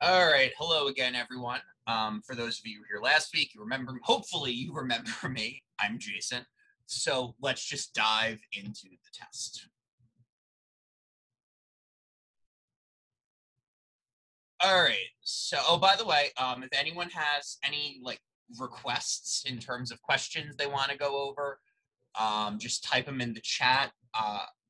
All right. Hello again, everyone. For those of you who were here last week, you remember, hopefully you remember me. I'm Jason. So let's just dive into the test. All right. So, oh, by the way, if anyone has any requests in terms of questions they want to go over, just type them in the chat.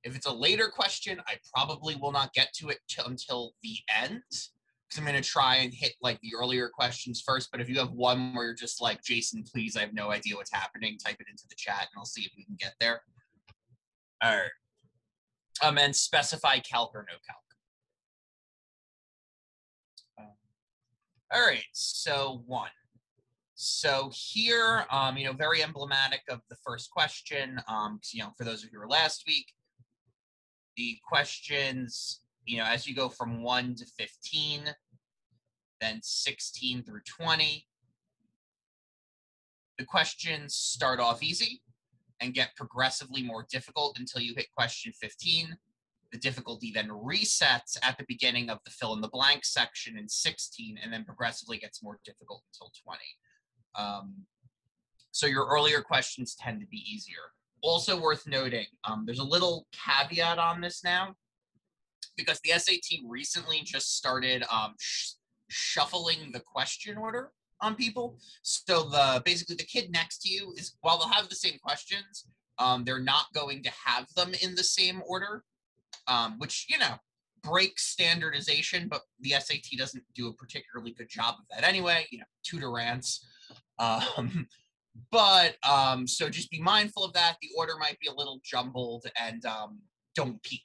If it's a later question, I probably will not get to it until the end, because I'm going to try and hit the earlier questions first. But if you have one where you're just like, Jason, please, I have no idea what's happening, type it into the chat and I'll see if we can get there. All right. And specify calc or no calc. All right. So one. So here, you know, very emblematic of the first question, you know, for those of you who were last week, the questions, you know, as you go from 1 to 15, then 16 through 20, the questions start off easy and get progressively more difficult until you hit question 15. The difficulty then resets at the beginning of the fill in the blank section in 16 and then progressively gets more difficult until 20. So your earlier questions tend to be easier. Also worth noting, there's a little caveat on this now, because the SAT recently just started shuffling the question order on people. So basically the kid next to you is, while they'll have the same questions, they're not going to have them in the same order, which, you know, breaks standardization, but the SAT doesn't do a particularly good job of that anyway, you know, tutor rants. So just be mindful of that. The order might be a little jumbled, and don't peek,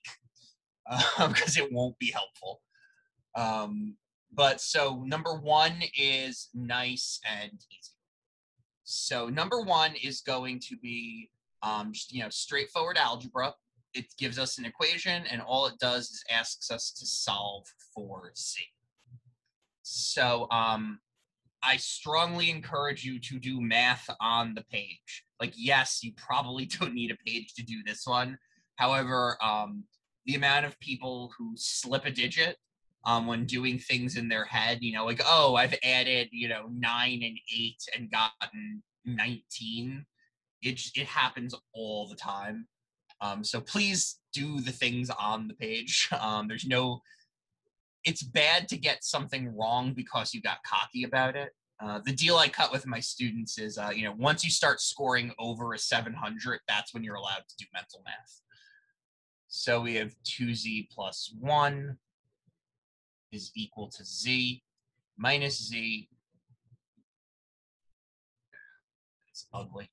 because it won't be helpful. But so number one is nice and easy. So number one is going to be, you know, straightforward algebra. It gives us an equation, and all it does is asks us to solve for C. So, I strongly encourage you to do math on the page. Like, yes, you probably don't need a page to do this one. However, the amount of people who slip a digit when doing things in their head, you know, like, oh, I've added, you know, 9 and 8 and gotten 19. It happens all the time. So please do the things on the page. It's bad to get something wrong because you got cocky about it. The deal I cut with my students is, you know, once you start scoring over a 700, that's when you're allowed to do mental math. So we have 2z plus 1 is equal to z minus z. It's ugly.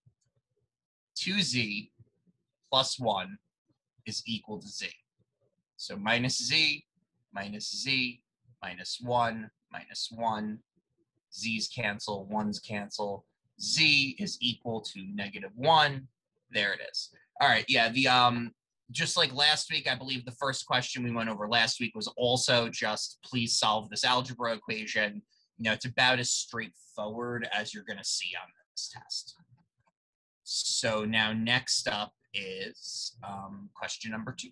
2z plus 1 is equal to z. So minus z, minus z, minus 1, minus 1. Z's cancel, 1's cancel. Z is equal to negative 1. There it is. All right, yeah, the just like last week, I believe the first question we went over last week was also just please solve this algebra equation. You know, it's about as straightforward as you're going to see on this test. So now next up is question number 2.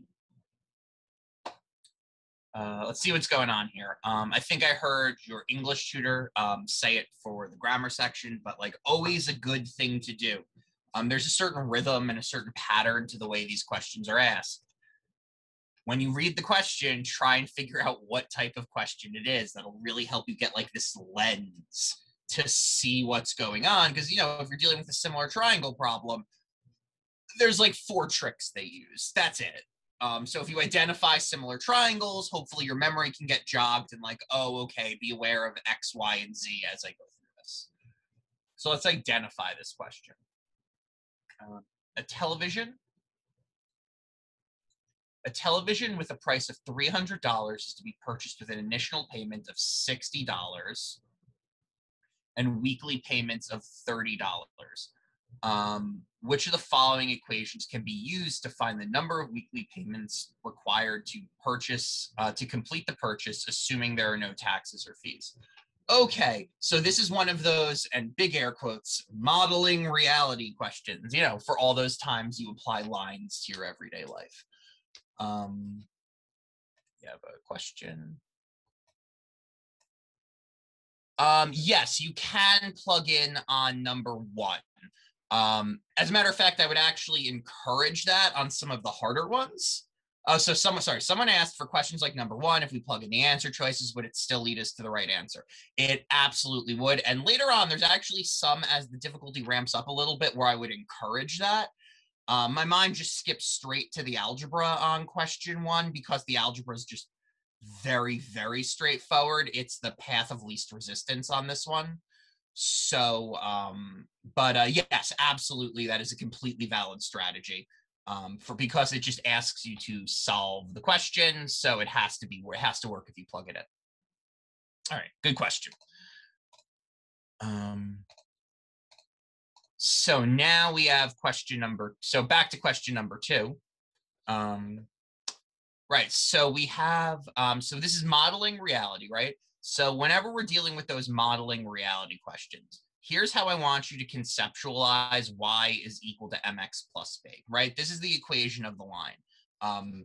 Let's see what's going on here. I think I heard your English tutor say it for the grammar section, but like always a good thing to do. There's a certain rhythm and a certain pattern to the way these questions are asked. When you read the question, try and figure out what type of question it is. That'll really help you get like this lens to see what's going on. Because, you know, if you're dealing with a similar triangle problem, there's like 4 tricks they use. That's it. So if you identify similar triangles, hopefully your memory can get jogged and like, oh, okay, be aware of X, Y, and Z as I go through this. So let's identify this question. A television. A television with a price of $300 is to be purchased with an initial payment of $60 and weekly payments of $30. Which of the following equations can be used to find the number of weekly payments required to purchase, to complete the purchase, assuming there are no taxes or fees? Okay, so this is one of those, and big air quotes, modeling reality questions, you know, for all those times you apply lines to your everyday life. You have a question. Yes, you can plug in on number one. As a matter of fact, I would actually encourage that on some of the harder ones. So someone asked for questions like number one, if we plug in the answer choices, would it still lead us to the right answer? It absolutely would. And later on, there's actually some, as the difficulty ramps up a little bit, where I would encourage that. My mind just skips straight to the algebra on question one, because the algebra is just very, very straightforward. It's the path of least resistance on this one. So, yes, absolutely. That is a completely valid strategy. Because it just asks you to solve the question, so it has to work if you plug it in. All right, good question. So now we have back to question number two. Right, so we have, so this is modeling reality, right? So whenever we're dealing with those modeling reality questions, here's how I want you to conceptualize y is equal to mx plus b, right? This is the equation of the line.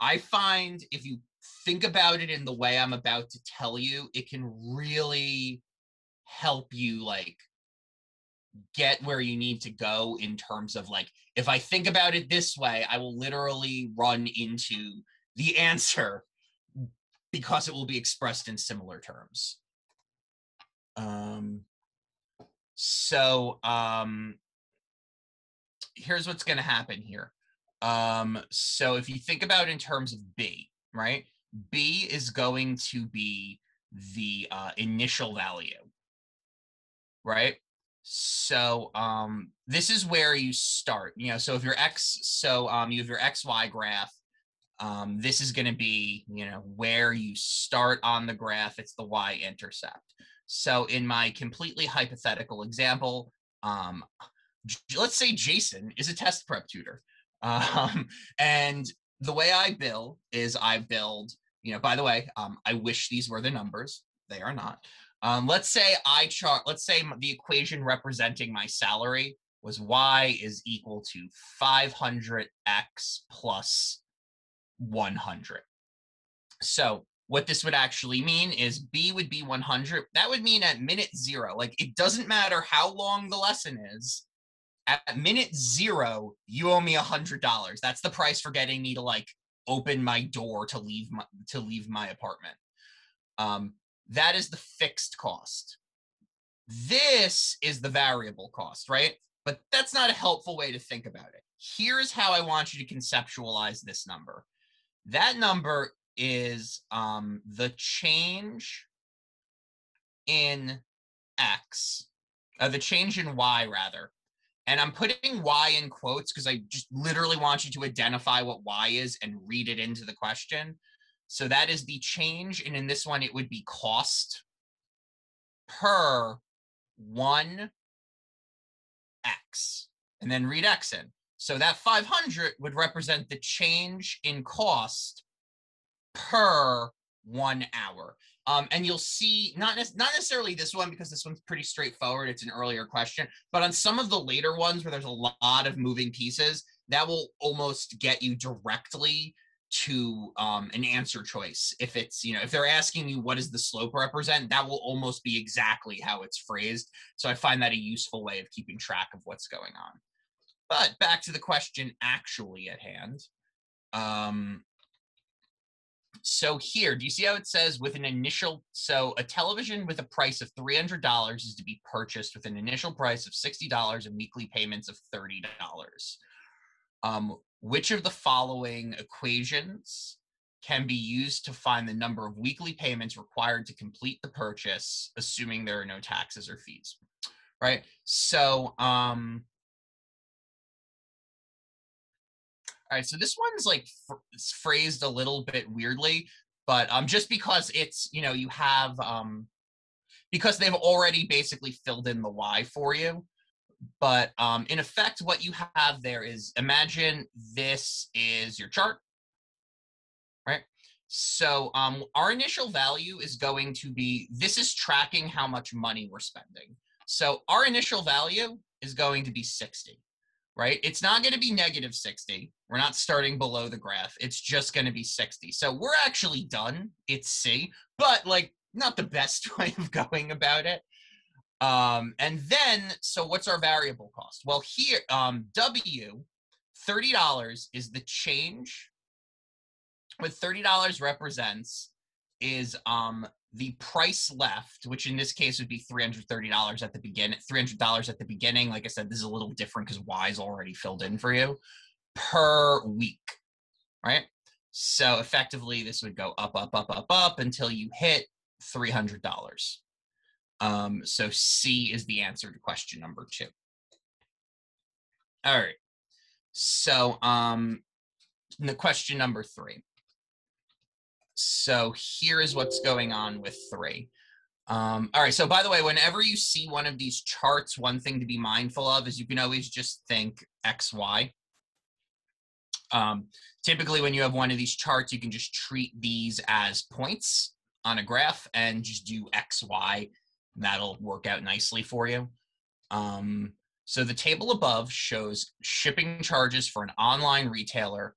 I find if you think about it in the way I'm about to tell you, it can really help you like get where you need to go in terms of like, if I think about it this way, I will literally run into the answer because it will be expressed in similar terms. Here's what's going to happen here. So if you think about in terms of B, right? B is going to be the initial value, right? So this is where you start, you know, so if your X, so you have your XY graph, this is going to be, you know, where you start on the graph. It's the y-intercept. So in my completely hypothetical example, let's say Jason is a test prep tutor. And the way I bill is I build, you know, by the way, I wish these were the numbers. They are not. Let's say the equation representing my salary was y is equal to 500x plus 100. So what this would actually mean is B would be 100. That would mean at minute zero, like it doesn't matter how long the lesson is, at minute zero, you owe me $100. That's the price for getting me to like open my door to leave my apartment. That is the fixed cost. This is the variable cost, right? But that's not a helpful way to think about it. Here's how I want you to conceptualize this number. That number is the change in X, the change in Y rather. And I'm putting Y in quotes because I just literally want you to identify what Y is and read it into the question. So that is the change. And in this one, it would be cost per 1X and then read X in. So that 500 would represent the change in cost per 1 hour. And you'll see, not necessarily this one, because this one's pretty straightforward. It's an earlier question, but on some of the later ones where there's a lot of moving pieces, that will almost get you directly to an answer choice. If it's, you know, if they're asking you, what does the slope represent? That will almost be exactly how it's phrased. So I find that a useful way of keeping track of what's going on. But back to the question actually at hand. So here, do you see how it says with an initial, so a television with a price of $300 is to be purchased with an initial price of $60 and weekly payments of $30. Which of the following equations can be used to find the number of weekly payments required to complete the purchase, assuming there are no taxes or fees, right? So, all right, so this one's like phrased a little bit weirdly, but just because it's, you know, you have, because they've already basically filled in the Y for you. But in effect, what you have there is, imagine this is your chart, right? So our initial value is going to be, this is tracking how much money we're spending. So our initial value is going to be 60. Right? It's not going to be negative 60. We're not starting below the graph. It's just going to be 60. So we're actually done. It's C. But like not the best way of going about it. And then, so what's our variable cost? Well, here, W, $30 is the change. What $30 represents is the price left, which in this case would be $330 at the beginning, Like I said, this is a little different because Y is already filled in for you per week, right? So effectively, this would go up, up, up, up, up until you hit $300. So C is the answer to question number 2. All right. So the question number 3. So here is what's going on with 3. All right. So by the way, whenever you see one of these charts, one thing to be mindful of is you can always just think X, Y. Typically, when you have one of these charts, you can just treat these as points on a graph and just do X, Y. And that'll work out nicely for you. So the table above shows shipping charges for an online retailer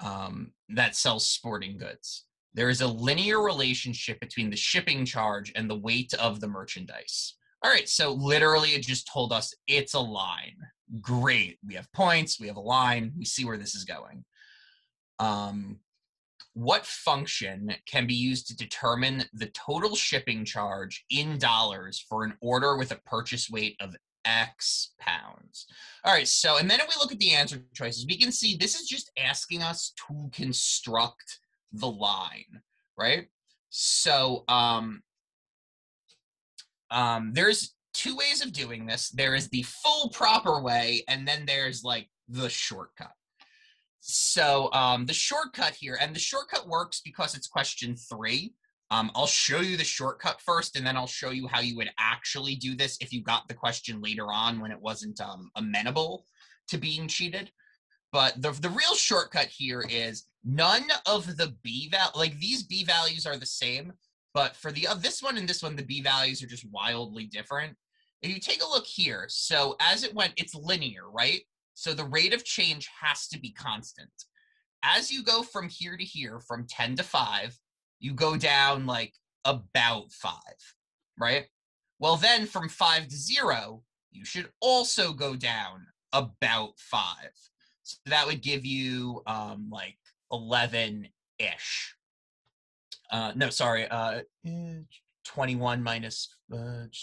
that sells sporting goods. There is a linear relationship between the shipping charge and the weight of the merchandise. All right, so literally it just told us it's a line. Great, we have points, we have a line, we see where this is going. What function can be used to determine the total shipping charge in dollars for an order with a purchase weight of X pounds? All right, so, and then if we look at the answer choices, we can see this is just asking us to construct the line, right? So there's two ways of doing this. There is the full proper way, and then there's like the shortcut. So the shortcut here, and the shortcut works because it's question 3. I'll show you the shortcut first, and then I'll show you how you would actually do this if you got the question later on when it wasn't amenable to being cheated. But the real shortcut here is none of the B values, like these B values are the same, but for the this one and this one, the B values are just wildly different. If you take a look here, so as it went, it's linear, right? So the rate of change has to be constant. As you go from here to here, from 10 to 5, you go down like about 5, right? Well, then from 5 to 0, you should also go down about 5. So that would give you like 11-ish. No, sorry, 21 minus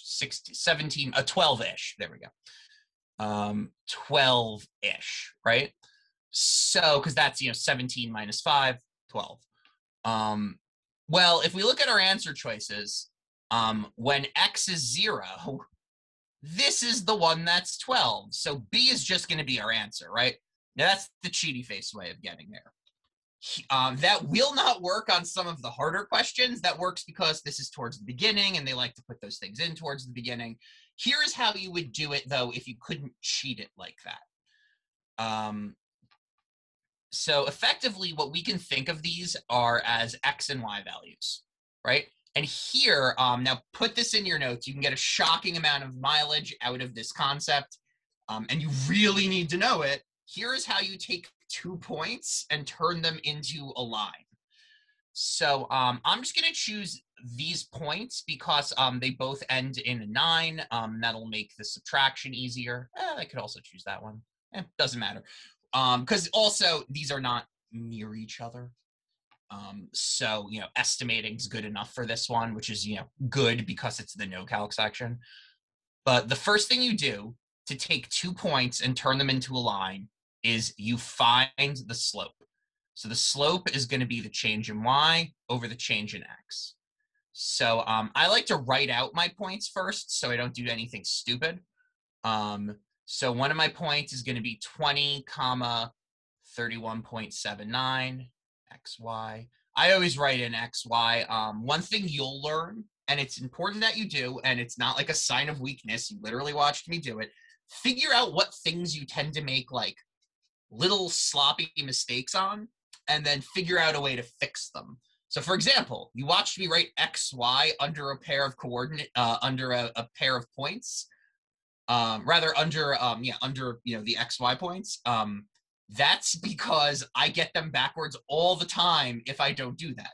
60, 17, 12-ish. There we go. 12-ish, right? So, because that's, you know, 17 minus 5, 12. Well, if we look at our answer choices, when X is 0, this is the one that's 12. So B is just going to be our answer, right? Now, that's the cheaty face way of getting there. That will not work on some of the harder questions. That works because this is towards the beginning, and they like to put those things in towards the beginning. Here's how you would do it, though, if you couldn't cheat it like that. So effectively, what we can think of these are as X and Y values, right? And here, now put this in your notes. You can get a shocking amount of mileage out of this concept, and you really need to know it. Here is how you take 2 points and turn them into a line. So I'm just going to choose these points because they both end in a 9. That'll make the subtraction easier. I could also choose that one. Doesn't matter. Because also, these are not near each other. So, you know, estimating is good enough for this one, which is, you know, good because it's the no-calc section. But the first thing you do to take 2 points and turn them into a line is you find the slope. So the slope is going to be the change in Y over the change in X. So I like to write out my points first so I don't do anything stupid. So one of my points is going to be 20, 31.79, XY. I always write in XY. One thing you'll learn, and it's important that you do, and it's not like a sign of weakness, you literally watched me do it, figure out what things you tend to make like little sloppy mistakes on, and then figure out a way to fix them. So for example, you watched me write XY under a pair of points, under, you know, the XY points. That's because I get them backwards all the time if I don't do that.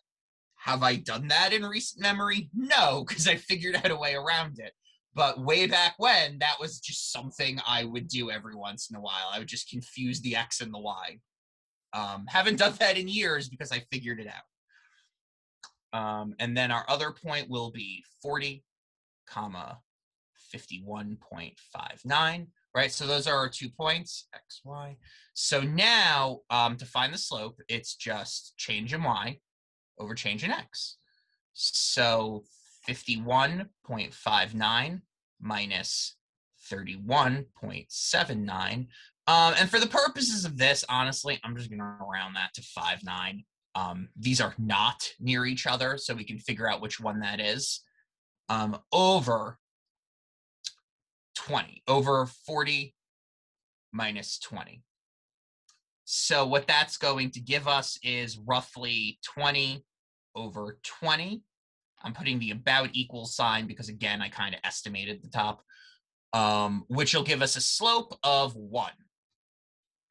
Have I done that in recent memory? No, because I figured out a way around it. But way back when, that was just something I would do every once in a while. I would just confuse the X and the Y. Haven't done that in years because I figured it out. And then our other point will be 40, 51.59, right? So those are our 2 points, X, Y. So now to find the slope, it's just change in Y over change in X. So 51.59 minus 31.79. And for the purposes of this, honestly, I'm just going to round that to 59. These are not near each other, so we can figure out which one that is. Over 20, over 40 minus 20. So what that's going to give us is roughly 20 over 20. I'm putting the about equal sign because, again, I kind of estimated the top, which will give us a slope of 1,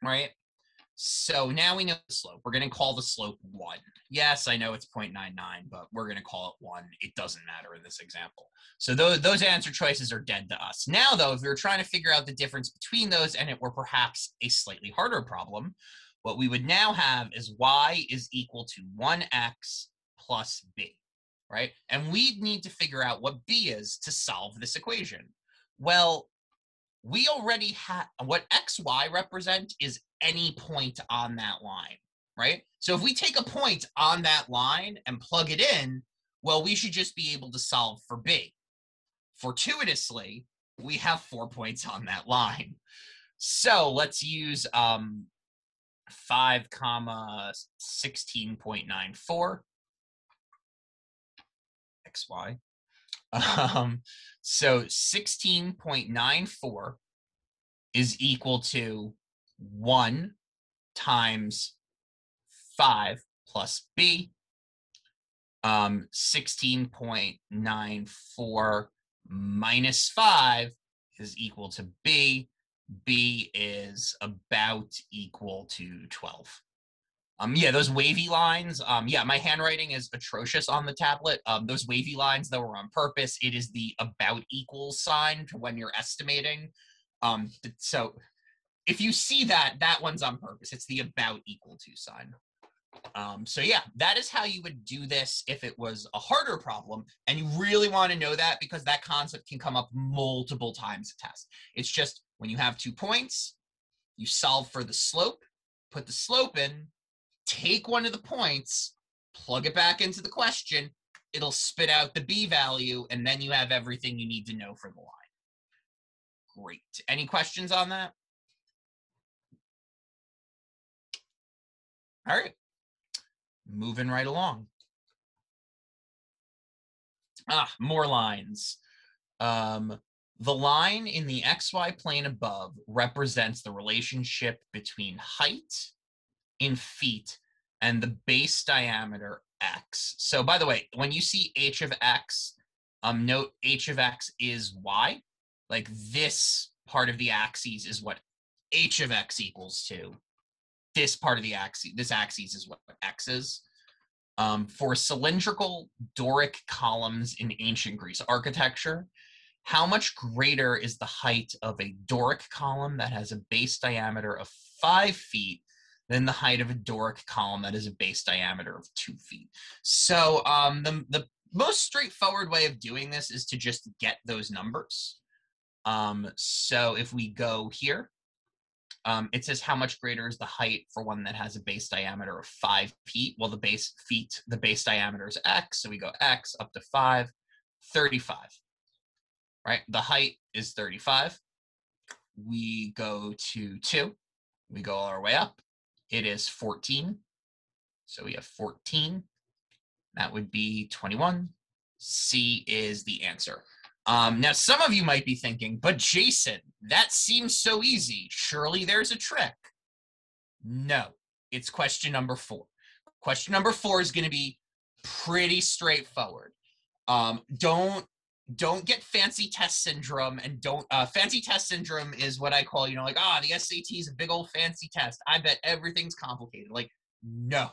right? So now we know the slope. We're going to call the slope 1. Yes, I know it's 0.99, but we're going to call it 1. It doesn't matter in this example. So those answer choices are dead to us. Now, though, if we were trying to figure out the difference between those and it were perhaps a slightly harder problem, what we would now have is y is equal to 1x plus b. Right? And we'd need to figure out what b is to solve this equation. Well, we already have what xy represent is any point on that line, right? So if we take a point on that line and plug it in, well, we should just be able to solve for b. Fortuitously, we have 4 points on that line. So let's use 5, 16.94. XY. So 16.94 is equal to 1 times 5 plus b. 16.94 minus 5 is equal to b. b is about equal to 12. Yeah, those wavy lines, yeah, my handwriting is atrocious on the tablet. Those wavy lines, though, were on purpose. It is the about equals sign to when you're estimating. So if you see that, that one's on purpose. It's the about equal to sign. So yeah, that is how you would do this if it was a harder problem. And you really want to know that because that concept can come up multiple times a test. It's just when you have 2 points, you solve for the slope, put the slope in, take one of the points, plug it back into the question, it'll spit out the b value, and then you have everything you need to know for the line. Great. Any questions on that? All right. Moving right along. More lines. The line in the xy plane above represents the relationship between height in feet and the base diameter x. So by the way, when you see h of x, note h of x is y. Like this part of the axis is what h of x equals to. This part of the axis, this axis is what x is. For cylindrical Doric columns in ancient Greece architecture, how much greater is the height of a Doric column that has a base diameter of 5 feet than the height of a Doric column that is a base diameter of 2 feet. So the most straightforward way of doing this is to just get those numbers. So if we go here, it says how much greater is the height for one that has a base diameter of 5 feet? Well, the base diameter is x, so we go x up to 5, 35, right? The height is 35. We go to 2, we go all our way up. It is 14, so we have 14. That would be 21. C is the answer. Now, some of you might be thinking, but Jason, that seems so easy. Surely there's a trick. No, it's question number 4. Question number 4 is going to be pretty straightforward. Don't get fancy test syndrome, and don't, fancy test syndrome is what I call, you know, like, the SAT is a big old fancy test. I bet everything's complicated. Like, no,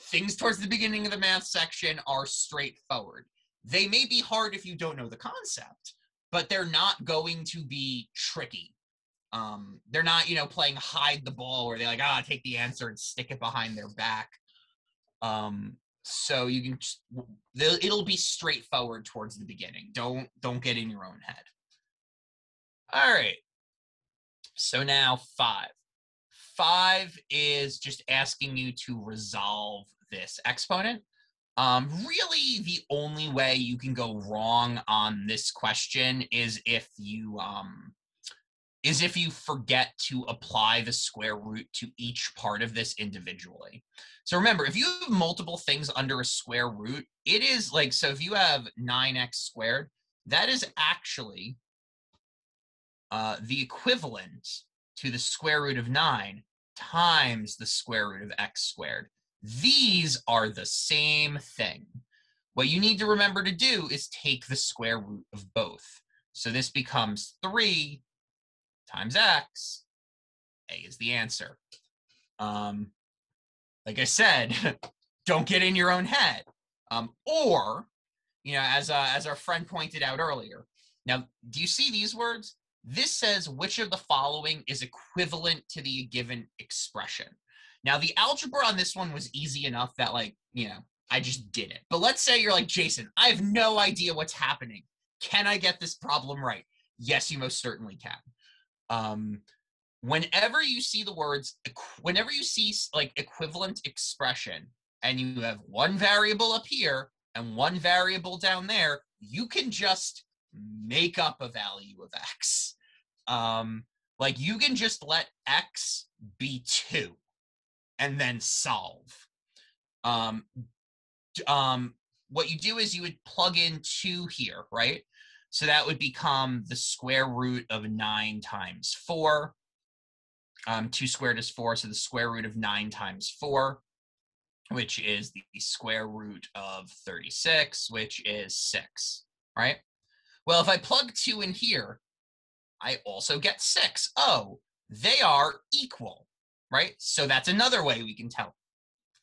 Things towards the beginning of the math section are straightforward. They may be hard if you don't know the concept, but they're not going to be tricky. They're not, you know, playing hide the ball where they're like, ah, take the answer and stick it behind their back. So you can, it'll be straightforward towards the beginning. Don't get in your own head. All right. So now 5. 5 is just asking you to resolve this exponent. Really, the only way you can go wrong on this question is if you forget to apply the square root to each part of this individually. So remember, if you have multiple things under a square root, it is like, so if you have 9x squared, that is actually the equivalent to the square root of 9 times the square root of x squared. These are the same thing. What you need to remember to do is take the square root of both. So this becomes 3 times x. A is the answer. Like I said, don't get in your own head. Or, you know, as our friend pointed out earlier. Now, do you see these words? This says which of the following is equivalent to the given expression. Now, the algebra on this one was easy enough that, like, you know, I just did it. But let's say you're like, Jason, I have no idea what's happening. Can I get this problem right? Yes, you most certainly can. Whenever you see the words, whenever you see, like, equivalent expression, and you have one variable up here and one variable down there, you can just make up a value of x. Like, you can just let x be 2 and then solve. What you do is you would plug in 2 here, right? So that would become the square root of 9 times 4. 2 squared is 4, so the square root of 9 times 4, which is the square root of 36, which is 6, right? Well, if I plug 2 in here, I also get 6. Oh, they are equal, right? So that's another way we can tell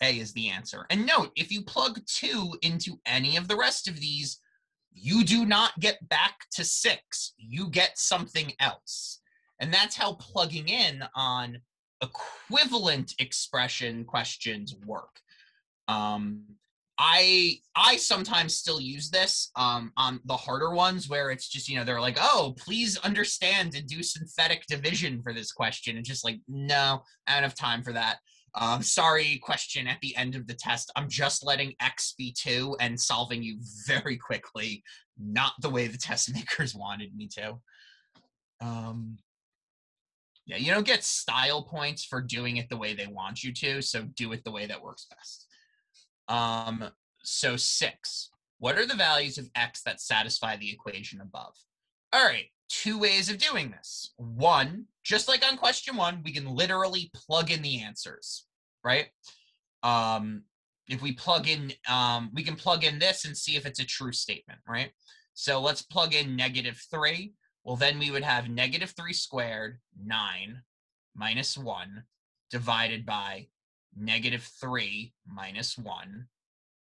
A is the answer. And note, if you plug 2 into any of the rest of these, you do not get back to 6. You get something else. And that's how plugging in on equivalent expression questions work. I sometimes still use this on the harder ones where it's just, you know, they're like, oh, please understand and do synthetic division for this question. And just like, no, I don't have time for that. Sorry, question at the end of the test. I'm just letting X be 2 and solving you very quickly. Not the way the test makers wanted me to. Yeah, you don't get style points for doing it the way they want you to. So do it the way that works best. So 6, what are the values of x that satisfy the equation above? All right, 2 ways of doing this. 1, just like on question 1, we can literally plug in the answers, right? If we plug in, we can plug in this and see if it's a true statement, right? So let's plug in -3. Well, then we would have -3 squared, 9, minus 1, divided by -3 minus 1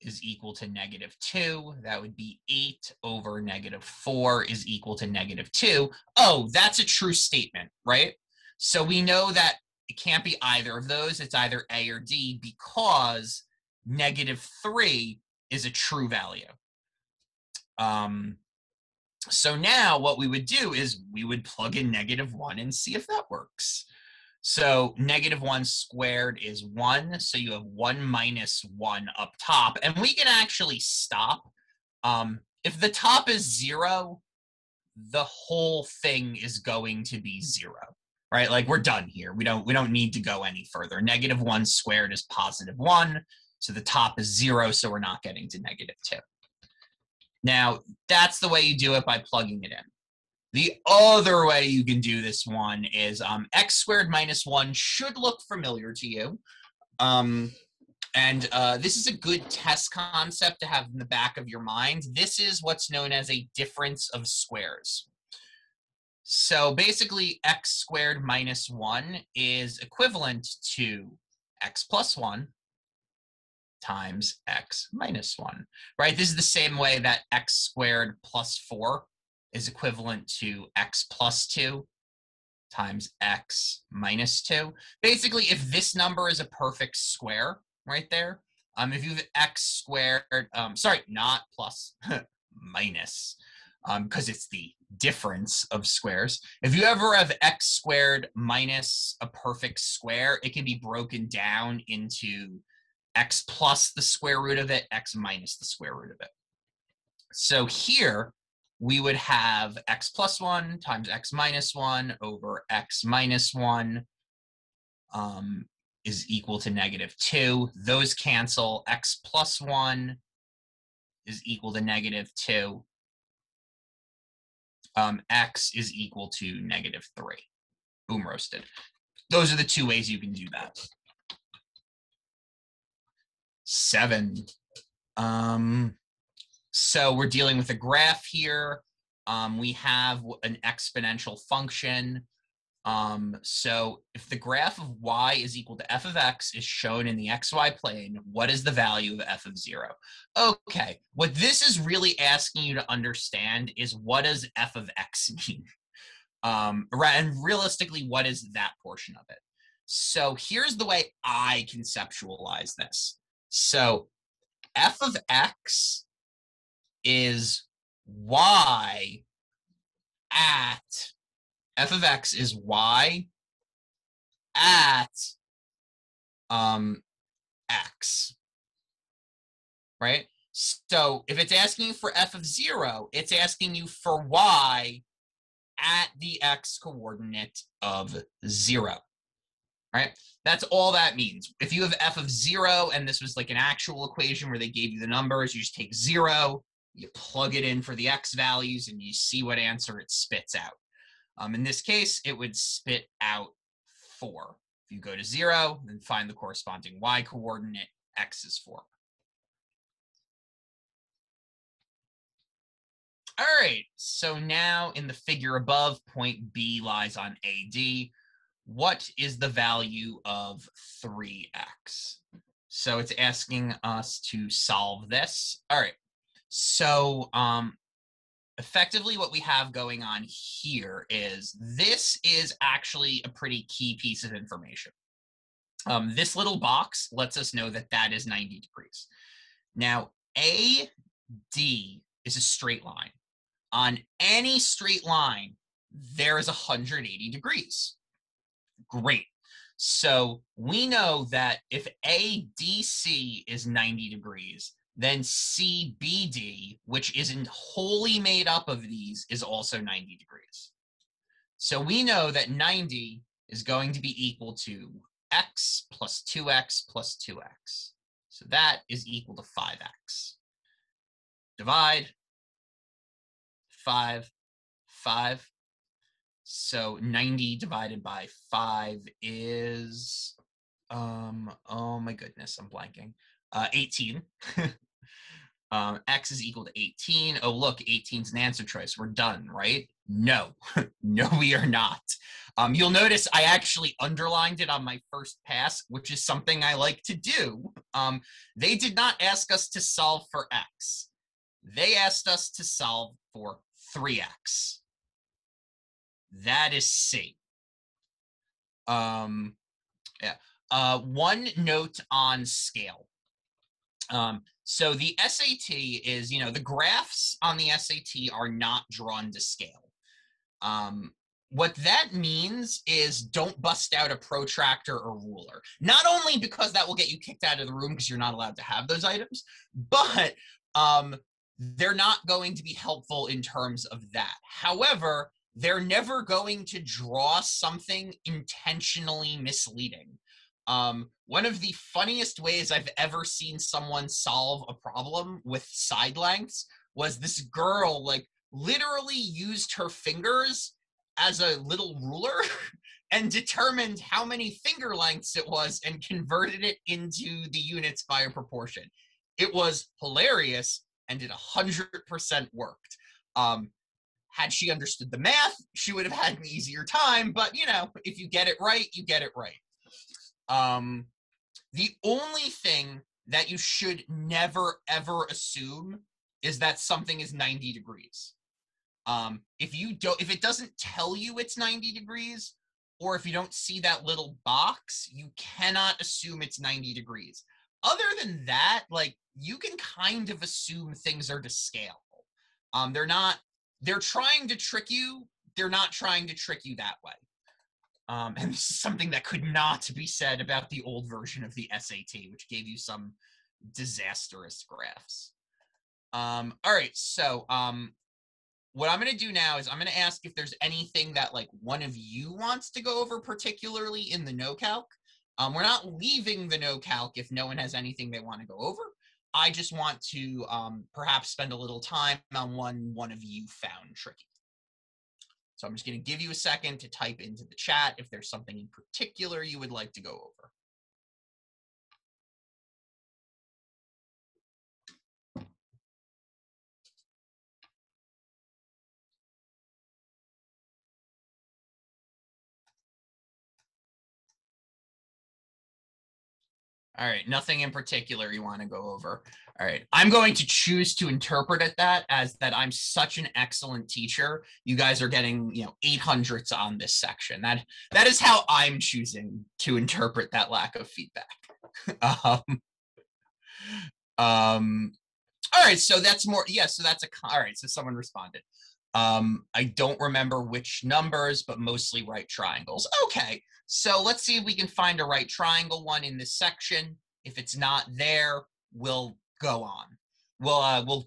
is equal to -2. That would be 8 over -4 is equal to -2. Oh, that's a true statement, right? So we know that it can't be either of those. It's either A or D because -3 is a true value. So now what we would do is we would plug in -1 and see if that works. So -1 squared is 1. So you have 1 minus 1 up top. And we can actually stop. If the top is 0, the whole thing is going to be 0, right? Like, we're done here. We don't need to go any further. -1 squared is positive 1. So the top is 0. So we're not getting to -2. Now, that's the way you do it by plugging it in. The other way you can do this one is x squared minus 1 should look familiar to you. This is a good test concept to have in the back of your mind. This is what's known as a difference of squares. So basically, x squared minus 1 is equivalent to x plus 1 times x minus 1, right? This is the same way that x squared plus 4 is equivalent to x plus 2 times x minus 2. Basically, if this number is a perfect square right there, if you have x squared, sorry, not plus, minus, because it's the difference of squares. If you ever have x squared minus a perfect square, it can be broken down into x plus the square root of it, x minus the square root of it. So here we would have x plus 1 times x minus 1 over x minus 1 is equal to negative 2. Those cancel. X plus 1 is equal to negative 2. X is equal to negative 3. Boom, roasted. Those are the two ways you can do that. 7. So we're dealing with a graph here. We have an exponential function. So if the graph of y is equal to f of x is shown in the xy plane, what is the value of f of 0? Okay, what this is really asking you to understand is what does f of x mean? And realistically, what is that portion of it? So here's the way I conceptualize this. So f of x is y at f of x is y at x, right? So if it's asking you for f of 0, it's asking you for y at the x coordinate of 0, right? That's all that means. If you have f of 0, and this was like an actual equation where they gave you the numbers, you just take 0, you plug it in for the x values, and you see what answer it spits out. In this case, it would spit out 4. If you go to 0, then find the corresponding y coordinate, x is 4. All right, so now in the figure above, point B lies on AD. What is the value of 3x? So it's asking us to solve this. All right, so effectively, what we have going on here is this is actually a pretty key piece of information. This little box lets us know that that is 90 degrees. Now, AD is a straight line. On any straight line, there is 180 degrees. Great. So we know that if ADC is 90 degrees, then CBD, which isn't wholly made up of these, is also 90 degrees. So we know that 90 is going to be equal to x plus 2x plus 2x. So that is equal to 5x. Divide, 5, 5. So 90 divided by 5 is, oh my goodness, I'm blanking. 18. X is equal to 18. Oh, look, 18's an answer choice. We're done, right? No, no, we are not. You'll notice I actually underlined it on my first pass, which is something I like to do. They did not ask us to solve for X. They asked us to solve for 3X. That is C. Yeah. One note on scale. So the SAT is, you know, the graphs on the SAT are not drawn to scale. What that means is don't bust out a protractor or ruler, not only because that will get you kicked out of the room because you're not allowed to have those items, but they're not going to be helpful in terms of that. However, they're never going to draw something intentionally misleading. One of the funniest ways I've ever seen someone solve a problem with side lengths was this girl, like, literally used her fingers as a little ruler and determined how many finger lengths it was and converted it into the units by a proportion. It was hilarious and it 100% worked. Had she understood the math, she would have had an easier time, but, you know, if you get it right, you get it right. The only thing that you should never, ever assume is that something is 90 degrees. If it doesn't tell you it's 90 degrees, or if you don't see that little box, you cannot assume it's 90 degrees. Other than that, like, you can kind of assume things are to scale. They're trying to trick you. They're not trying to trick you that way. And this is something that could not be said about the old version of the SAT, which gave you some disastrous graphs. All right, so what I'm going to do now is I'm going to ask if there's anything that like one of you wants to go over, particularly in the no-calc. We're not leaving the no-calc if no one has anything they want to go over. I just want to perhaps spend a little time on one of you found tricky. So I'm just going to give you a second to type into the chat if there's something in particular you would like to go over. All right, nothing in particular you want to go over. All right, I'm going to choose to interpret it that as that I'm such an excellent teacher. You guys are getting, you know, 800s on this section. That is how I'm choosing to interpret that lack of feedback. All right, so that's more. Yeah, so that's all right. So someone responded. I don't remember which numbers, but mostly right triangles. Okay, so let's see if we can find a right triangle one in this section. If it's not there, we'll go on. Well,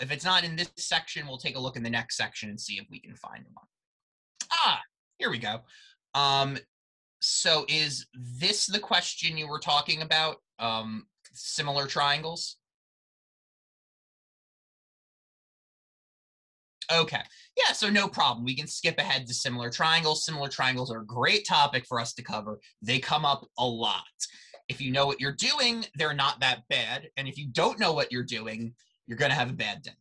if it's not in this section, we'll take a look in the next section and see if we can find one. Ah, here we go. So is this the question you were talking about? Similar triangles? Okay, yeah, so no problem. We can skip ahead to similar triangles. Similar triangles are a great topic for us to cover. They come up a lot. If you know what you're doing, they're not that bad. And if you don't know what you're doing, you're going to have a bad day.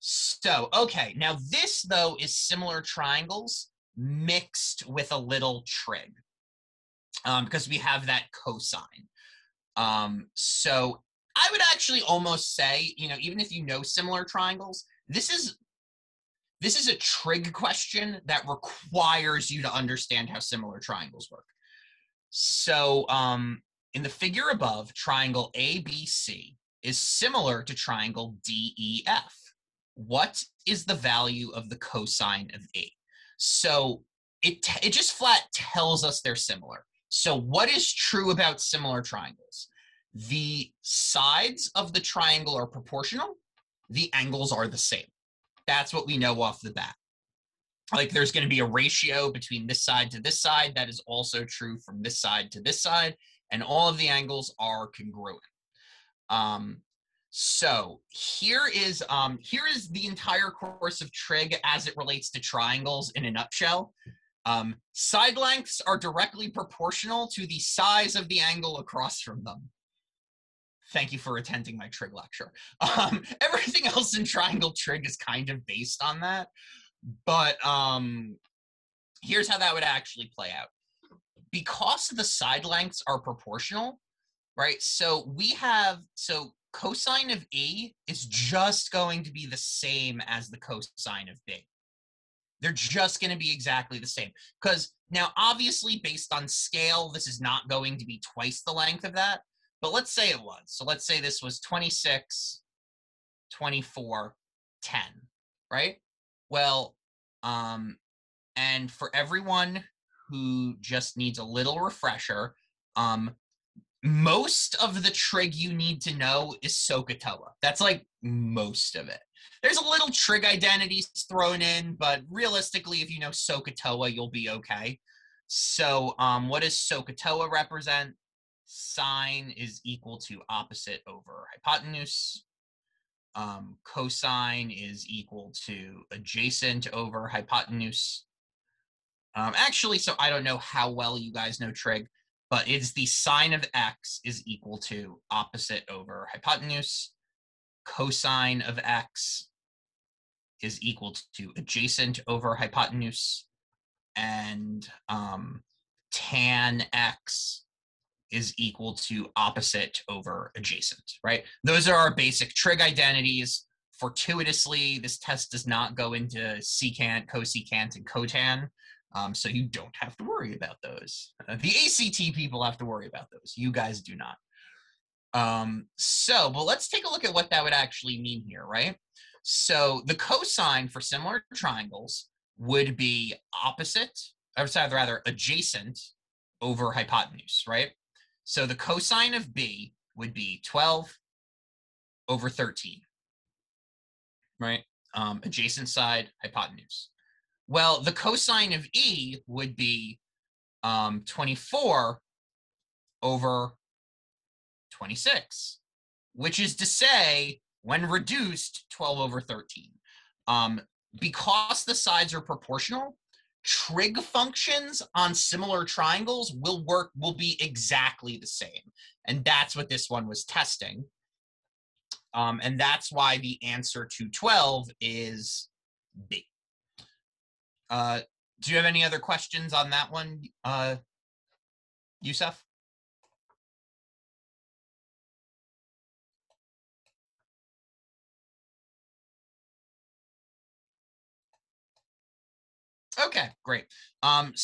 So, okay, now this, though, is similar triangles mixed with a little trig because we have that cosine. So I would actually almost say, you know, even if you know similar triangles, this is a trig question that requires you to understand how similar triangles work. So in the figure above, triangle ABC is similar to triangle DEF. What is the value of the cosine of A? So it just flat tells us they're similar. So what is true about similar triangles? The sides of the triangle are proportional. The angles are the same. That's what we know off the bat. Like there's going to be a ratio between this side to this side. That is also true from this side to this side. And all of the angles are congruent. So here is the entire course of trig as it relates to triangles in a nutshell. Side lengths are directly proportional to the size of the angle across from them. Thank you for attending my trig lecture. Everything else in triangle trig is kind of based on that, but here's how that would actually play out. Because the side lengths are proportional, right? So cosine of A is just going to be the same as the cosine of B. They're just going to be exactly the same. Because now, obviously, based on scale, this is not going to be twice the length of that. But let's say it was. So let's say this was 26, 24, 10, right? Well, and for everyone who just needs a little refresher, most of the trig you need to know is SOHCAHTOA. That's like most of it. There's a little trig identities thrown in, but realistically, if you know SOHCAHTOA, you'll be okay. So what does SOHCAHTOA represent? Sine is equal to opposite over hypotenuse. Cosine is equal to adjacent over hypotenuse. Actually, so I don't know how well you guys know trig, but it's the sine of x is equal to opposite over hypotenuse. Cosine of x is equal to adjacent over hypotenuse. And tan x is equal to opposite over adjacent, right? Those are our basic trig identities. Fortuitously, this test does not go into secant, cosecant, and cotan, so you don't have to worry about those. The ACT people have to worry about those. You guys do not. But let's take a look at what that would actually mean here, right? So the cosine for similar triangles would be adjacent over hypotenuse, right? So the cosine of B would be 12 over 13, right? Adjacent side, hypotenuse. Well, the cosine of E would be 24 over 26, which is to say, when reduced, 12 over 13. Because the sides are proportional, trig functions on similar triangles will be exactly the same. And that's what this one was testing. And that's why the answer to 12 is B. Do you have any other questions on that one, Youssef? Okay, great. I'm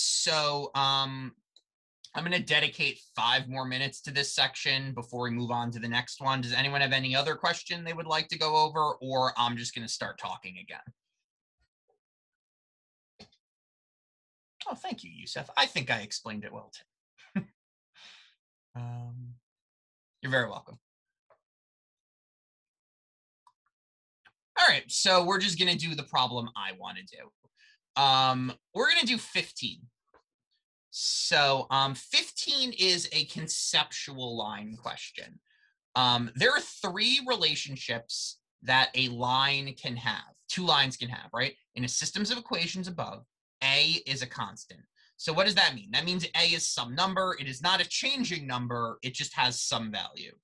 going to dedicate 5 more minutes to this section before we move on to the next one. Does anyone have any other question they would like to go over, or I'm just going to start talking again? Oh, thank you, Youssef. I think I explained it well too. You're very welcome. All right, so we're just going to do the problem I want to do. We're going to do 15. So 15 is a conceptual line question. There are 3 relationships that a line can have, 2 lines can have, right? In a systems of equations above, A is a constant. So what does that mean? That means A is some number. It is not a changing number. It just has some value.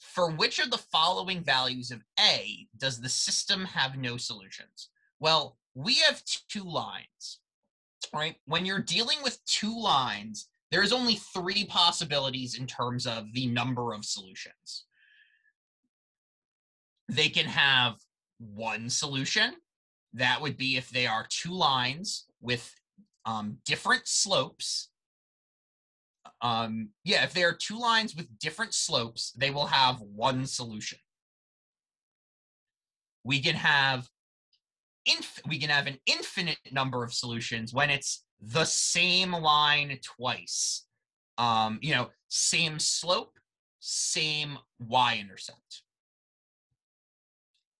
For which of the following values of A does the system have no solutions? Well, we have 2 lines, right? When you're dealing with 2 lines, there's only 3 possibilities in terms of the number of solutions. They can have 1 solution. That would be if they are 2 lines with different slopes. If they are 2 lines with different slopes, they will have 1 solution. We can have an infinite number of solutions when it's the same line twice. Same slope, same y-intercept.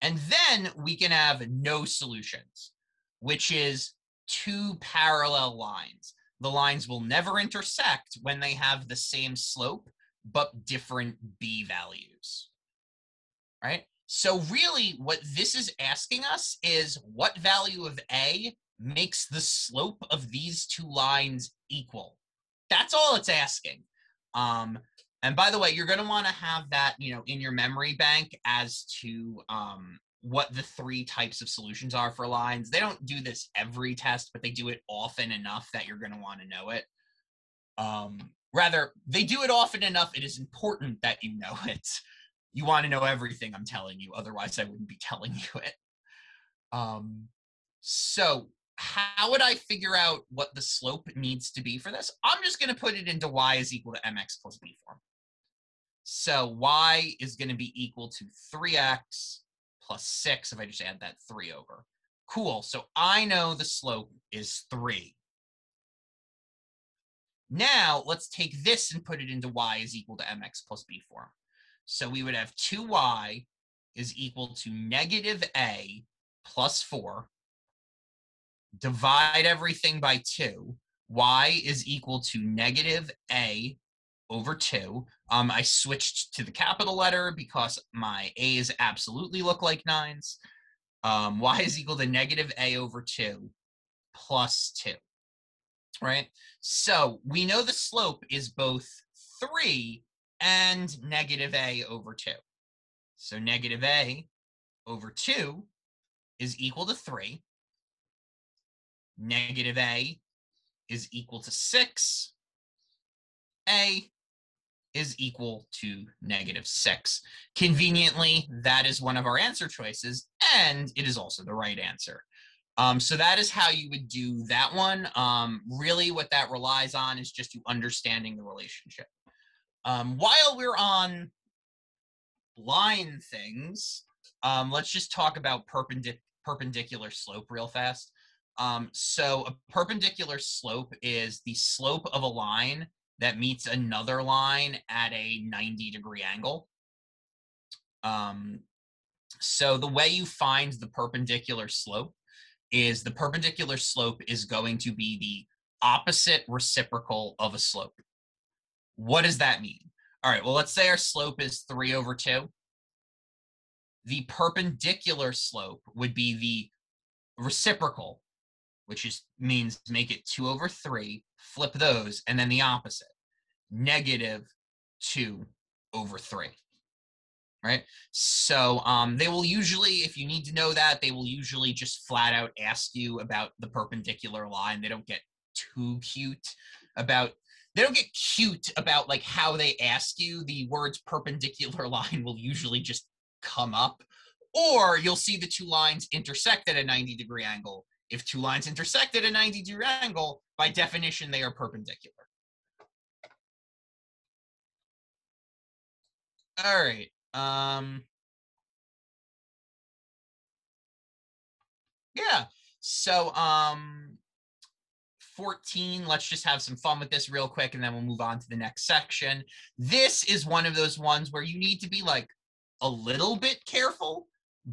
And then we can have no solutions, which is 2 parallel lines. The lines will never intersect when they have the same slope, but different b values, right? So really what this is asking us is what value of A makes the slope of these 2 lines equal. That's all it's asking. And by the way, you're going to want to have that, in your memory bank as to what the 3 types of solutions are for lines. They don't do this every test, but they do it often enough that you're going to want to know it. Rather, they do it often enough, it is important that you know it. You want to know everything I'm telling you, otherwise I wouldn't be telling you it. So how would I figure out what the slope needs to be for this? I'm just going to put it into y is equal to mx plus b form. So y is going to be equal to 3x plus 6 if I just add that 3 over. Cool. So I know the slope is 3. Now let's take this and put it into y is equal to mx plus b form. So we would have 2y is equal to negative a plus 4. Divide everything by 2. Y is equal to negative a over 2. I switched to the capital letter because my a's absolutely look like 9s. Y is equal to negative a over 2 plus 2, right? So we know the slope is both 3 and negative a over 2. So negative a over 2 is equal to 3. Negative a is equal to 6. A is equal to -6. Conveniently, that is one of our answer choices, and it is also the right answer. So that is how you would do that one. Really what that relies on is just you understanding the relationship. While we're on line things, let's just talk about perpendicular slope real fast. So a perpendicular slope is the slope of a line that meets another line at a 90-degree angle. So the way you find the perpendicular slope is the perpendicular slope is going to be the opposite reciprocal of a slope. What does that mean? All right, well, let's say our slope is 3/2. The perpendicular slope would be the reciprocal, which means make it 2/3, flip those, and then the opposite, -2/3, right? So they will usually, if you need to know that, they will usually just flat out ask you about the perpendicular line. They don't get too cute about, like how they ask you. The words perpendicular line will usually just come up, or you'll see the two lines intersect at a 90-degree angle. If two lines intersect at a 90-degree angle, by definition, they are perpendicular. All right. Yeah. So 14, let's just have some fun with this real quick, and then we'll move on to the next section. This is one of those ones where you need to be like a little bit careful.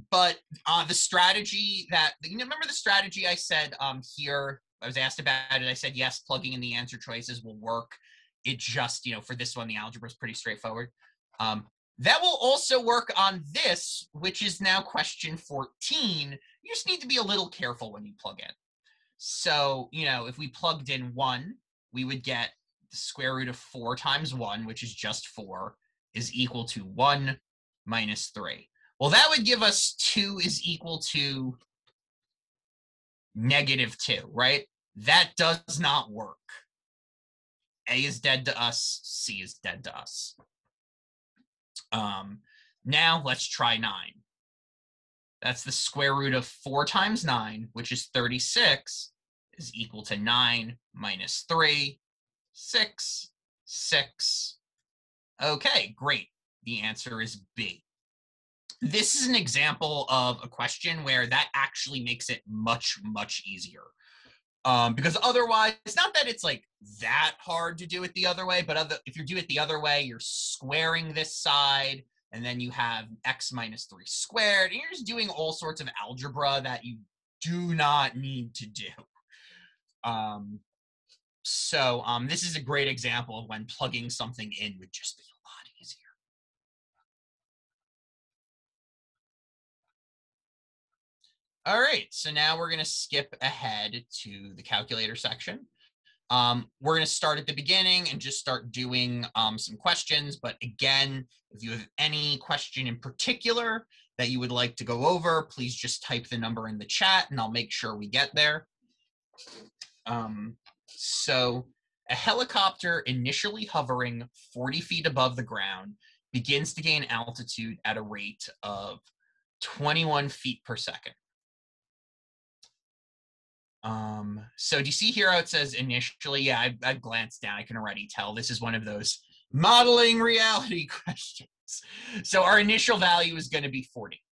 But the strategy that, remember the strategy I said here, I was asked about it. I said, yes, plugging in the answer choices will work. It just, for this one, the algebra is pretty straightforward. That will also work on this, which is now question 14. You just need to be a little careful when you plug in. So, if we plugged in 1, we would get the √4 times 1, which is just 4, is equal to 1 minus 3. Well, that would give us 2 is equal to -2, right? That does not work. A is dead to us. C is dead to us. Now let's try 9. That's the √4 times 9, which is 36, is equal to 9 minus 3, 6, 6. Okay, great. The answer is B. This is an example of a question where that actually makes it much, much easier. Because otherwise, it's not that it's like that hard to do it the other way, but if you do it the other way, you're squaring this side, and then you have x - 3², and you're just doing all sorts of algebra that you do not need to do. So this is a great example of when plugging something in would just be a lot easier. All right, so now we're going to skip ahead to the calculator section. We're going to start at the beginning and just start doing some questions. But again, if you have any question in particular that you would like to go over, please just type the number in the chat and I'll make sure we get there. So a helicopter initially hovering 40 feet above the ground begins to gain altitude at a rate of 21 feet per second. So do you see here how it says initially? Yeah, I've glanced down. I can already tell this is one of those modeling reality questions. So our initial value is going to be 40.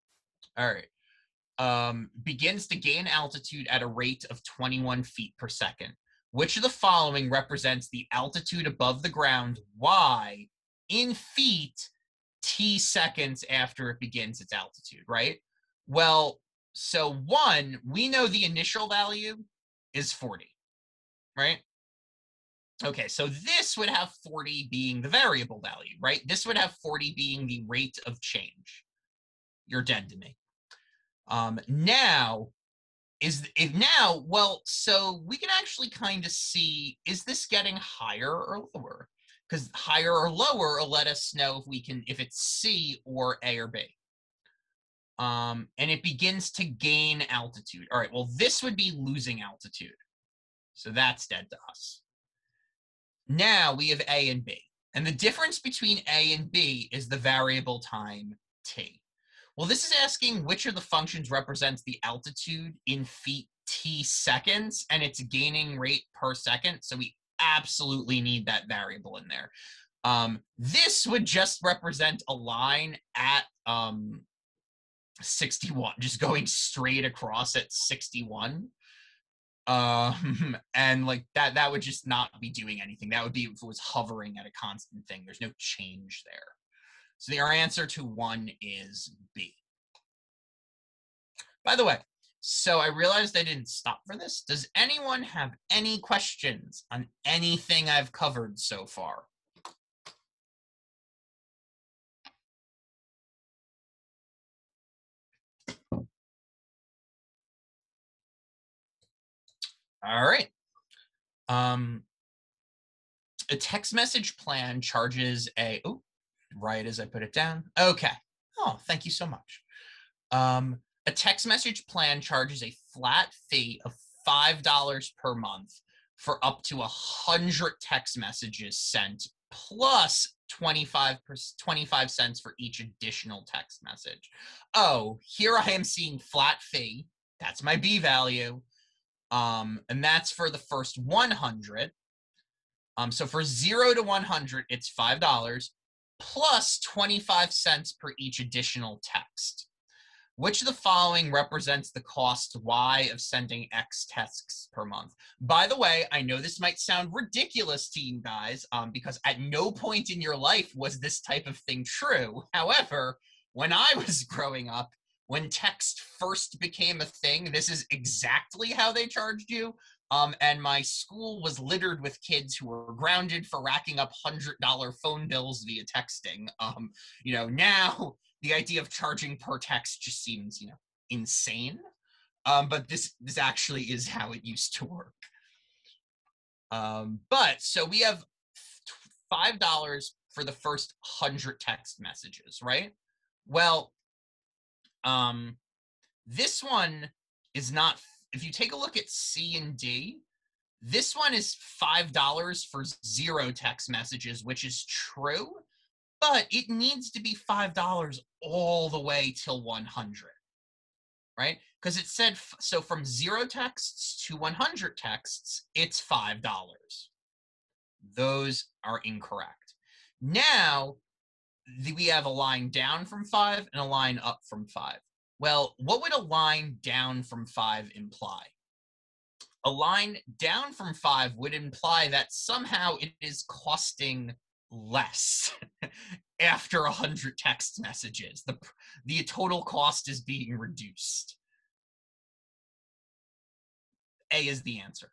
All right. Begins to gain altitude at a rate of 21 feet per second. Which of the following represents the altitude above the ground, y, in feet, t seconds after it begins its altitude, right? Well, so 1, we know the initial value is 40, right? Okay, so this would have 40 being the variable value, right? This would have 40 being the rate of change. You're dead to me. So we can actually kind of see, is this getting higher or lower? Because higher or lower will let us know if we can, if it's C or A or B. And it begins to gain altitude. All right, well, this would be losing altitude. So that's dead to us. Now we have A and B. And the difference between A and B is the variable time t. Well, this is asking which of the functions represents the altitude in feet t seconds and its gaining rate per second. So we absolutely need that variable in there. This would just represent a line at 61, just going straight across at 61. And like that would just not be doing anything. That would be if it was hovering at a constant thing. There's no change there. So our answer to 1 is B. By the way, so I realized I didn't stop for this. Does anyone have any questions on anything I've covered so far? All right. A text message plan charges a, oh, right as I put it down. Okay. Oh, thank you so much. A text message plan charges a flat fee of $5 per month for up to 100 text messages sent, plus 25 cents for each additional text message. Oh, here I am seeing flat fee. That's my B value. And that's for the first 100. So for 0 to 100, it's $5 plus 25 cents per each additional text. Which of the following represents the cost Y of sending X texts per month? By the way, I know this might sound ridiculous to you guys, because at no point in your life was this type of thing true. However, when I was growing up, when text first became a thing, this is exactly how they charged you. And my school was littered with kids who were grounded for racking up $100 phone bills via texting. You know, now the idea of charging per text just seems, you know, insane. But this actually is how it used to work. But so we have $5 for the first 100 text messages, right? Well, this one is not, if you take a look at C and D, this one is $5 for 0 text messages, which is true, but it needs to be $5 all the way till 100, right? Because it said, so from 0 texts to 100 texts, it's $5. Those are incorrect. Now, we have a line down from 5 and a line up from 5. Well, what would a line down from 5 imply? A line down from 5 would imply that somehow it is costing less after 100 text messages. The total cost is being reduced. A is the answer.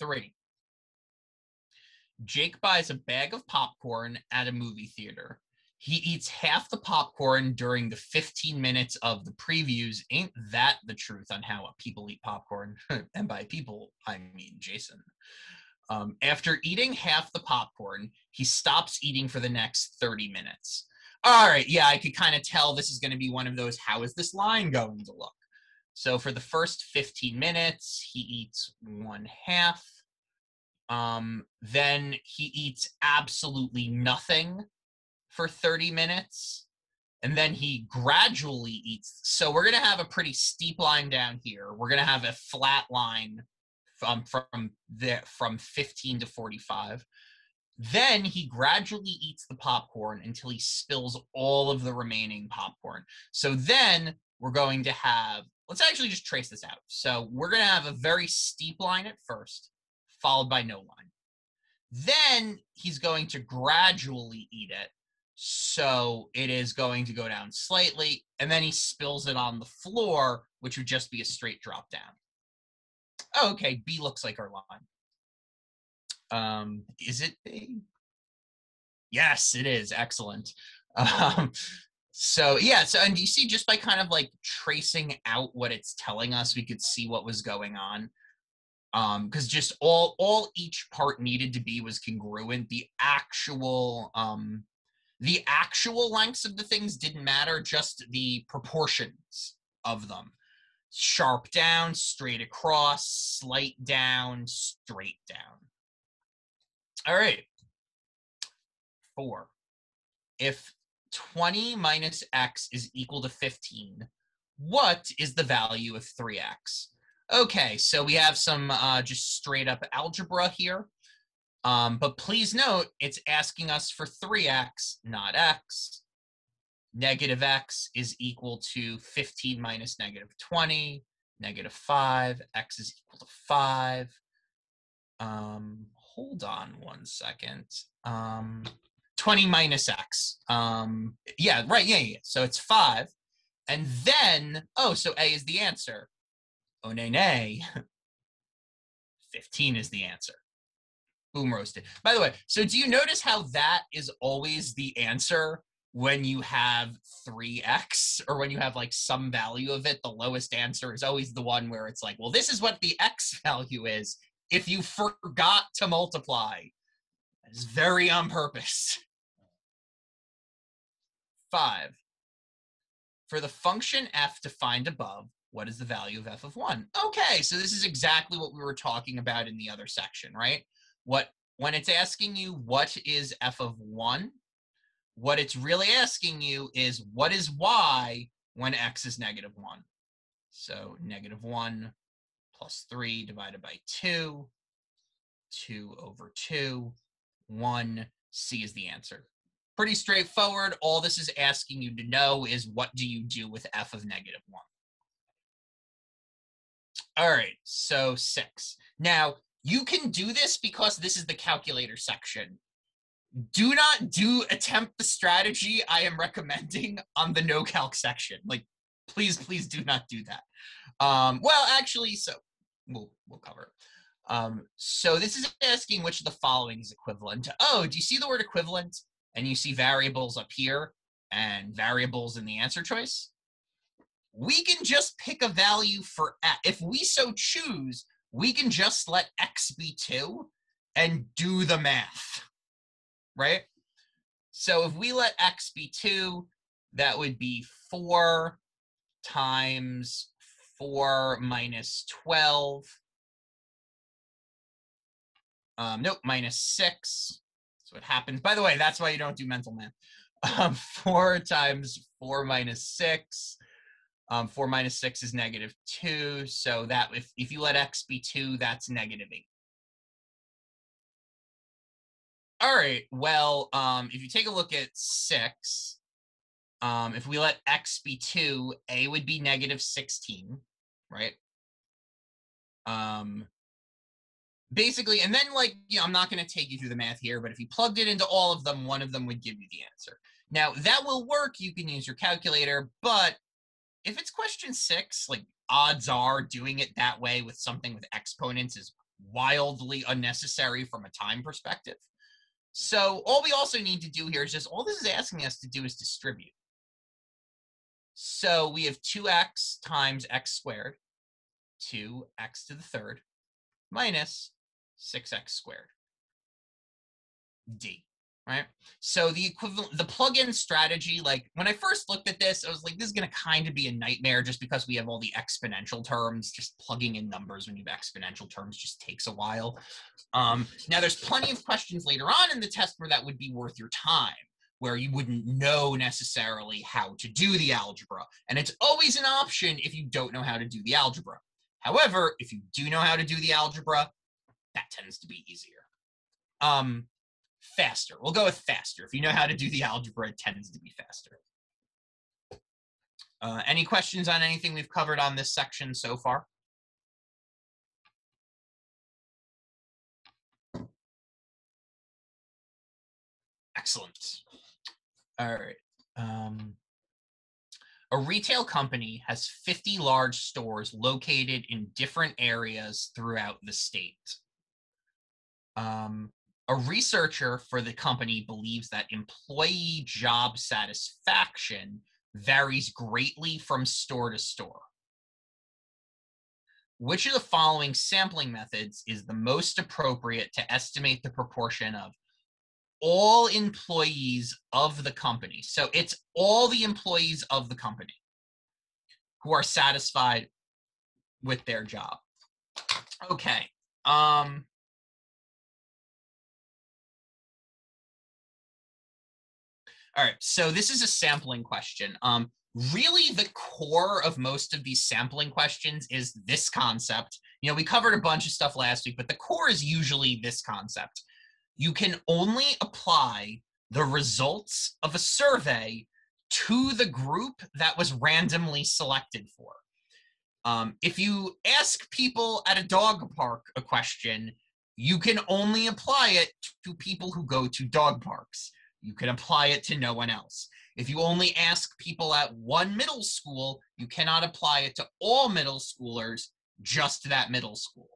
3. Jake buys a bag of popcorn at a movie theater. He eats half the popcorn during the 15 minutes of the previews. Ain't that the truth on how people eat popcorn? And by people, I mean Jason. After eating half the popcorn, he stops eating for the next 30 minutes. All right, yeah, I could kind of tell this is going to be one of those, how is this line going to look? So for the first 15 minutes, he eats 1/2. Then he eats absolutely nothing for 30 minutes, and then he gradually eats. So we're going to have a pretty steep line down here. We're going to have a flat line from 15 to 45. Then he gradually eats the popcorn until he spills all of the remaining popcorn. So then we're going to have, let's actually just trace this out. So we're going to have a very steep line at first, followed by no line. Then he's going to gradually eat it. So it is going to go down slightly, and then he spills it on the floor, which would just be a straight drop down. Oh, okay, B looks like our line. Is it B? Yes, it is. Excellent. So yeah, so and you see just by kind of like tracing out what it's telling us, we could see what was going on. Because just all each part needed to be was congruent. The actual lengths of the things didn't matter, just the proportions of them. Sharp down, straight across, slight down, straight down. All right. 4. If 20 minus x is equal to 15, what is the value of 3x? Okay, so we have some just straight up algebra here. But please note, it's asking us for 3x, not x. Negative x is equal to 15 minus negative 20, negative 5, x is equal to 5. Hold on one second. 20 minus x. Yeah, right, yeah. So it's 5. And then, oh, so a is the answer. Oh, nay, nay. 15 is the answer. Boom roasted. By the way, so do you notice how that is always the answer when you have 3x or when you have like some value of it? The lowest answer is always the one where it's like, well, this is what the x value is if you forgot to multiply. It's very on purpose. 5. For the function f defined above, what is the value of f of 1? Okay, so this is exactly what we were talking about in the other section, right? When it's asking you what is f of 1, what it's really asking you is what is y when x is negative 1. So negative 1 plus 3 divided by 2, 2 over 2, 1, C is the answer. Pretty straightforward. All this is asking you to know is what do you do with f of negative 1. All right, so 6. Now, you can do this because this is the calculator section. Do not attempt the strategy I am recommending on the no calc section. Like, please, please do not do that. Well, actually, so we'll cover it. So this is asking which of the following is equivalent. Oh, do you see the word equivalent? And you see variables up here and variables in the answer choice? We can just pick a value for x. If we so choose, we can just let x be 2 and do the math, right? So if we let x be 2, that would be 4 times 4 minus 12. Nope, minus 6. That's what happens. By the way, that's why you don't do mental math. 4 times 4 minus 6. 4 minus 6 is negative 2, so that if you let x be 2, that's negative 8. All right, well, if you take a look at 6, if we let x be 2, a would be negative 16, right? Basically, and then, like, you know, I'm not going to take you through the math here, but if you plugged it into all of them, one of them would give you the answer. Now, that will work. You can use your calculator, but if it's question 6, like, odds are doing it that way with something with exponents is wildly unnecessary from a time perspective. So all we also need to do here is just, all this is asking us to do is distribute. So we have 2x times x squared, 2x to the third, minus 6x squared, d. Right? So the equivalent, the plug-in strategy, like when I first looked at this, I was like, this is going to kind of be a nightmare just because we have all the exponential terms. Just plugging in numbers when you have exponential terms just takes a while. Now, there's plenty of questions later on in the test where that would be worth your time, where you wouldn't know necessarily how to do the algebra. And it's always an option if you don't know how to do the algebra. However, if you do know how to do the algebra, that tends to be easier. Faster. We'll go with faster. If you know how to do the algebra, it tends to be faster. Any questions on anything we've covered on this section so far? Excellent. All right. A retail company has 50 large stores located in different areas throughout the state. A researcher for the company believes that employee job satisfaction varies greatly from store to store. Which of the following sampling methods is the most appropriate to estimate the proportion of all employees of the company? So it's all the employees of the company who are satisfied with their job. Okay. All right, so this is a sampling question. Really the core of most of these sampling questions is this concept. You know, we covered a bunch of stuff last week, but the core is usually this concept. You can only apply the results of a survey to the group that was randomly selected for. If you ask people at a dog park a question, you can only apply it to people who go to dog parks. You can apply it to no one else. If you only ask people at one middle school, you cannot apply it to all middle schoolers, just that middle school.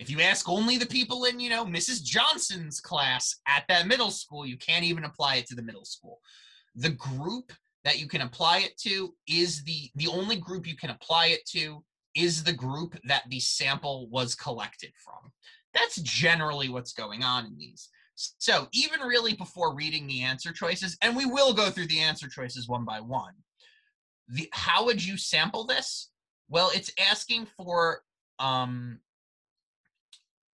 If you ask only the people in, you know, Mrs. Johnson's class at that middle school, you can't even apply it to the middle school. The group that you can apply it to is the only group you can apply it to is the group that the sample was collected from. That's generally what's going on in these. So even really before reading the answer choices, and we will go through the answer choices one by one, how would you sample this? Well, it's asking for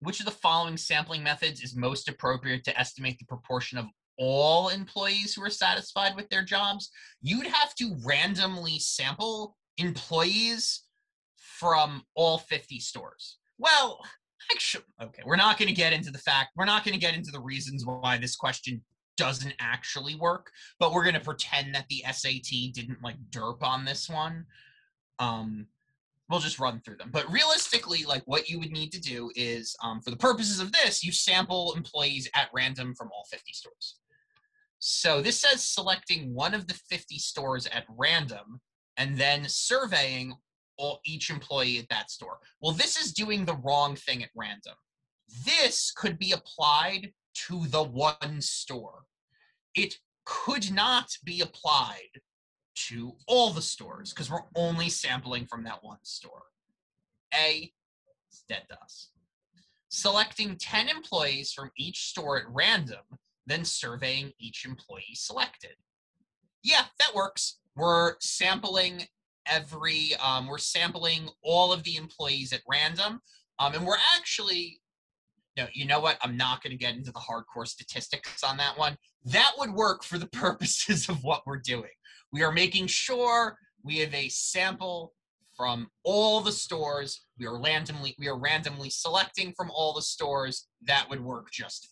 which of the following sampling methods is most appropriate to estimate the proportion of all employees who are satisfied with their jobs. You'd have to randomly sample employees from all 50 stores. Well, actually, okay, we're not going to get into the fact, we're not going to get into the reasons why this question doesn't actually work, but we're going to pretend that the SAT didn't like derp on this one. We'll just run through them. But realistically, like what you would need to do is, for the purposes of this, you sample employees at random from all 50 stores. So this says selecting one of the 50 stores at random and then surveying each employee at that store. Well, this is doing the wrong thing at random. This could be applied to the one store. It could not be applied to all the stores because we're only sampling from that one store. A, it's dead to us. Selecting 10 employees from each store at random, then surveying each employee selected. Yeah, that works. We're sampling we're sampling all of the employees at random. And we're actually, you know what? I'm not going to get into the hardcore statistics on that one. That would work for the purposes of what we're doing. We are making sure we have a sample from all the stores. We are randomly selecting from all the stores. That would work just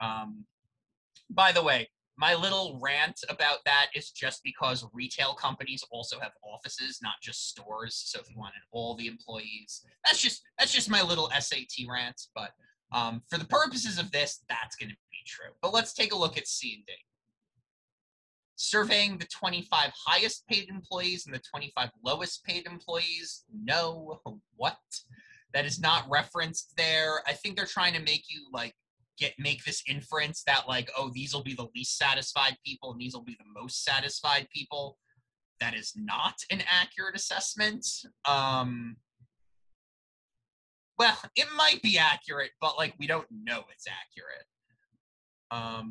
fine. By the way, my little rant about that is just because retail companies also have offices, not just stores. So if you wanted all the employees, that's just my little SAT rant. But for the purposes of this, that's going to be true. But let's take a look at C and D. Surveying the 25 highest paid employees and the 25 lowest paid employees. No, what? That is not referenced there. I think they're trying to make you like, make this inference that like, oh, these will be the least satisfied people and these will be the most satisfied people. That is not an accurate assessment. Well, it might be accurate, but like we don't know it's accurate.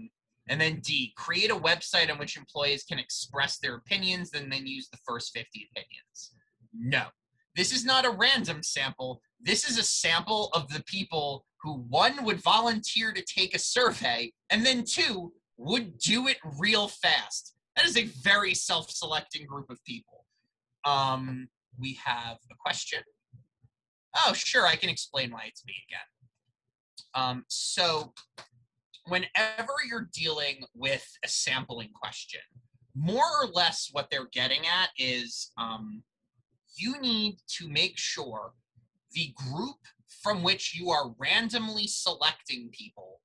And then D, create a website on which employees can express their opinions and then use the first 50 opinions. No, this is not a random sample. This is a sample of the people who, one, would volunteer to take a survey, and then two, would do it real fast. That is a very self-selecting group of people. We have a question. Oh, sure, I can explain why it's me again. So whenever you're dealing with a sampling question, more or less what they're getting at is you need to make sure the group from which you are randomly selecting people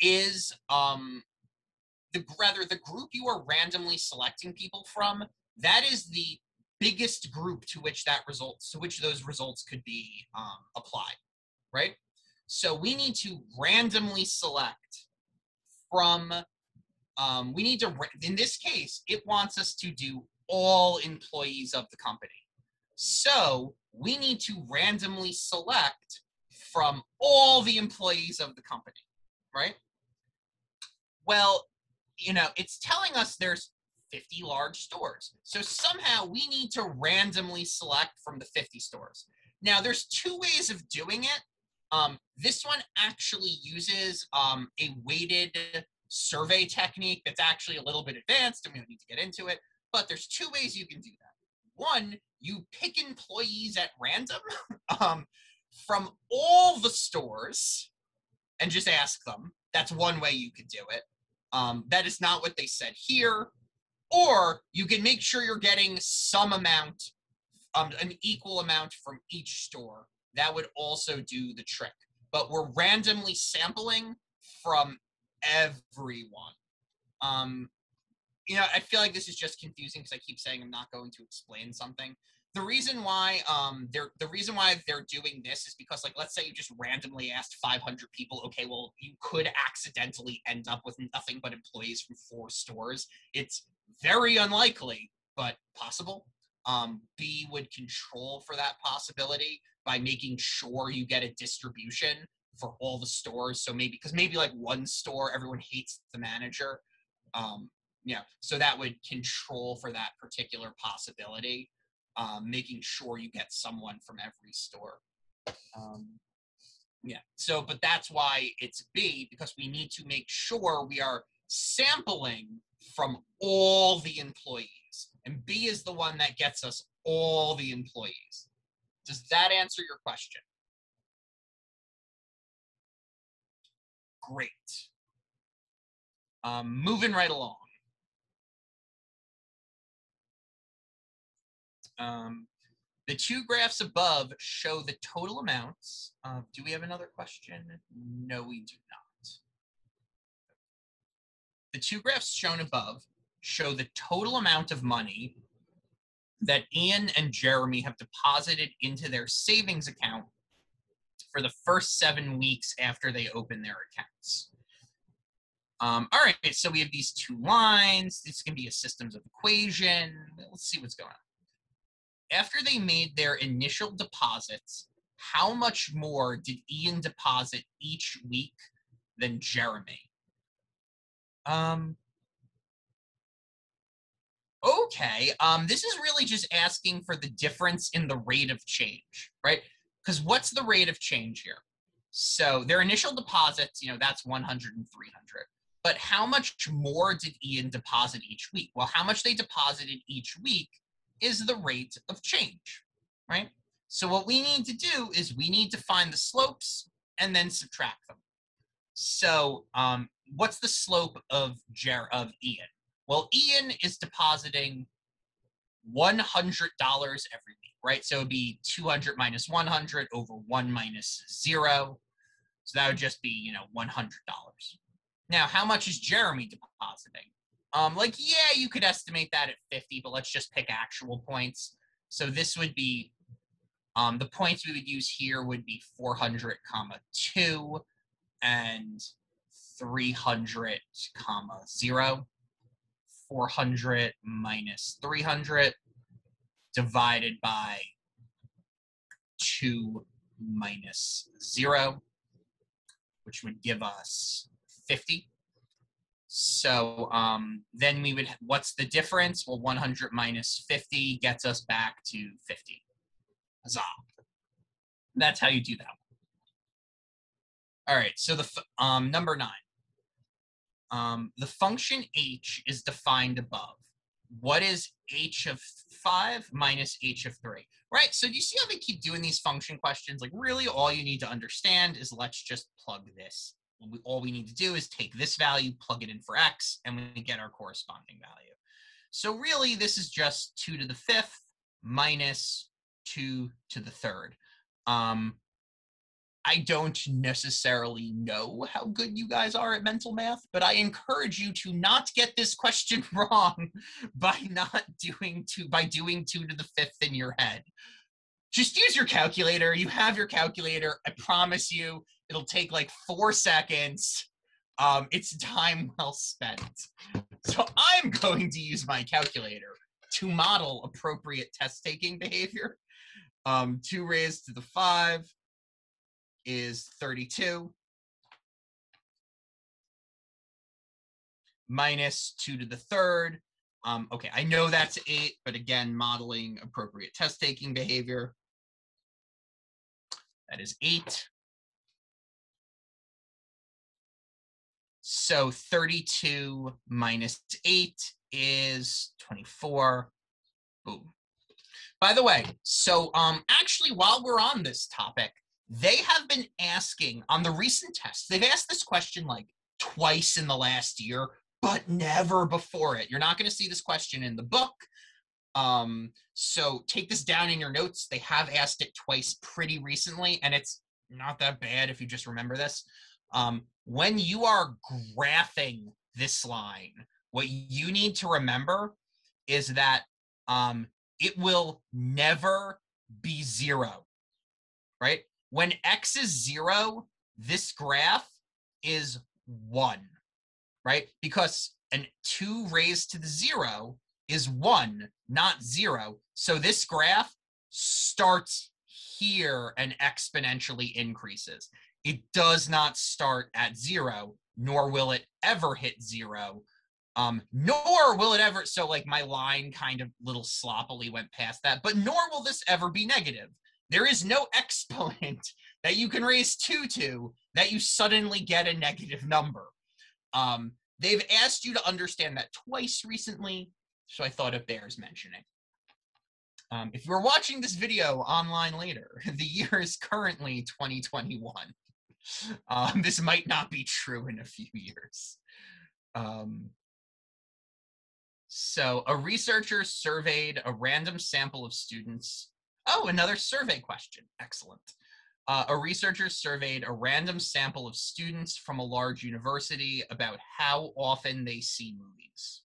is, rather the group you are randomly selecting people from, that is the biggest group to which those results could be applied, right? So we need to randomly select from, in this case, it wants us to do all employees of the company. So we need to randomly select from all the employees of the company, right? Well, you know, it's telling us there's 50 large stores. So somehow we need to randomly select from the 50 stores. Now there's two ways of doing it. This one actually uses a weighted survey technique that's actually a little bit advanced, and we don't need to get into it, but there's two ways you can do that. One, you pick employees at random from all the stores and just ask them. That's one way you could do it. That is not what they said here. Or you can make sure you're getting some amount, an equal amount from each store. That would also do the trick. But we're randomly sampling from everyone. You know, I feel like this is just confusing because I keep saying I'm not going to explain something. The reason why they're doing this is because, like, let's say you just randomly asked 500 people, okay, well, you could accidentally end up with nothing but employees from 4 stores. It's very unlikely, but possible. B would control for that possibility by making sure you get a distribution for all the stores. So maybe, because maybe like one store, everyone hates the manager. Yeah, so that would control for that particular possibility, making sure you get someone from every store. Yeah, so, but that's why it's B, because we need to make sure we are sampling from all the employees. And B is the one that gets us all the employees. Does that answer your question? Great. Moving right along. The two graphs above show the total amounts. Do we have another question? No, we do not. The two graphs shown above show the total amount of money that Ian and Jeremy have deposited into their savings account for the first 7 weeks after they open their accounts. All right, so we have these two lines. This can be a systems of equation. Let's see what's going on. After they made their initial deposits, how much more did Ian deposit each week than Jeremy? Okay, this is really just asking for the difference in the rate of change, right? Because what's the rate of change here? So their initial deposits, you know, that's 100 and 300. But how much more did Ian deposit each week? Well, how much they deposited each week is the rate of change, right? So what we need to do is we need to find the slopes and then subtract them. So what's the slope of Ian? Well, Ian is depositing $100 every week, right? So it would be 200 minus 100 over 1 minus 0. So that would just be, you know, $100. Now, how much is Jeremy depositing? Like, yeah, you could estimate that at 50, but let's just pick actual points. So this would be, the points we would use here would be 400, 2 and 300, 0. 400 minus 300 divided by 2 minus 0, which would give us 50. So then we would, what's the difference? Well, 100 minus 50 gets us back to 50. Huzzah. That's how you do that. All right, so the number 9. The function h is defined above. What is h of 5 minus h of 3? Right, so do you see how they keep doing these function questions? Like, really all you need to understand is let's just plug this. All we need to do is take this value, plug it in for x, and we get our corresponding value. So really, this is just 2 to the 5th minus 2 to the 3rd. I don't necessarily know how good you guys are at mental math, but I encourage you to not get this question wrong by not doing by doing 2 to the 5th in your head. Just use your calculator. You have your calculator. I promise you, it'll take like 4 seconds. It's time well spent. So I'm going to use my calculator to model appropriate test-taking behavior. 2 raised to the 5 is 32 minus 2 to the 3rd. Okay, I know that's 8, but again, modeling appropriate test-taking behavior. That is 8. So 32 minus 8 is 24. Boom. By the way, so actually, while we're on this topic, they have been asking on the recent tests, they've asked this question like twice in the last year, but never before it. You're not going to see this question in the book. So take this down in your notes. They have asked it twice pretty recently, and it's not that bad if you just remember this. When you are graphing this line, what you need to remember is that it will never be zero, right? When X is zero, this graph is one, right? Because an 2 raised to the 0 is 1, not 0. So this graph starts here and exponentially increases. It does not start at 0, nor will it ever hit 0, nor will it ever, so like my line kind of little sloppily went past that, but nor will this ever be negative. There is no exponent that you can raise 2 to that you suddenly get a negative number. They've asked you to understand that twice recently, so I thought it bears mentioning. If you're watching this video online later, the year is currently 2021. This might not be true in a few years. So a researcher surveyed a random sample of students. Oh, another survey question. Excellent. A researcher surveyed a random sample of students from a large university about how often they see movies.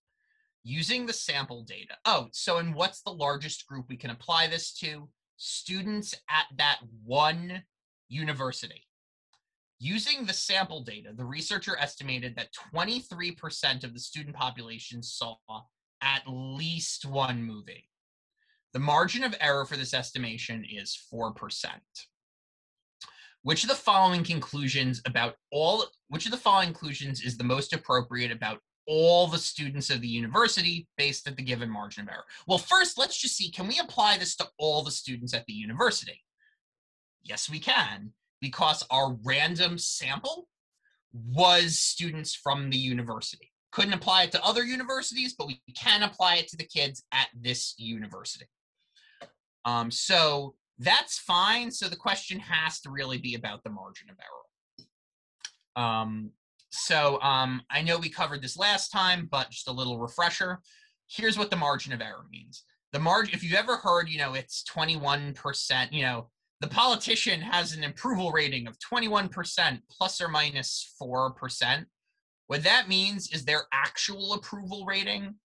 Using the sample data. Oh, so and what's the largest group we can apply this to? Students at that one university. Using the sample data, the researcher estimated that 23% of the student population saw at least one movie. The margin of error for this estimation is 4%. Which of the following conclusions is the most appropriate about all the students of the university based at the given margin of error? Well, first, let's just see, can we apply this to all the students at the university? Yes, we can, because our random sample was students from the university. Couldn't apply it to other universities, but we can apply it to the kids at this university. So that's fine. So the question has to really be about the margin of error. I know we covered this last time, but just a little refresher. Here's what the margin of error means. The margin, if you've ever heard, it's 21%, the politician has an approval rating of 21% plus or minus 4%. What that means is their actual approval rating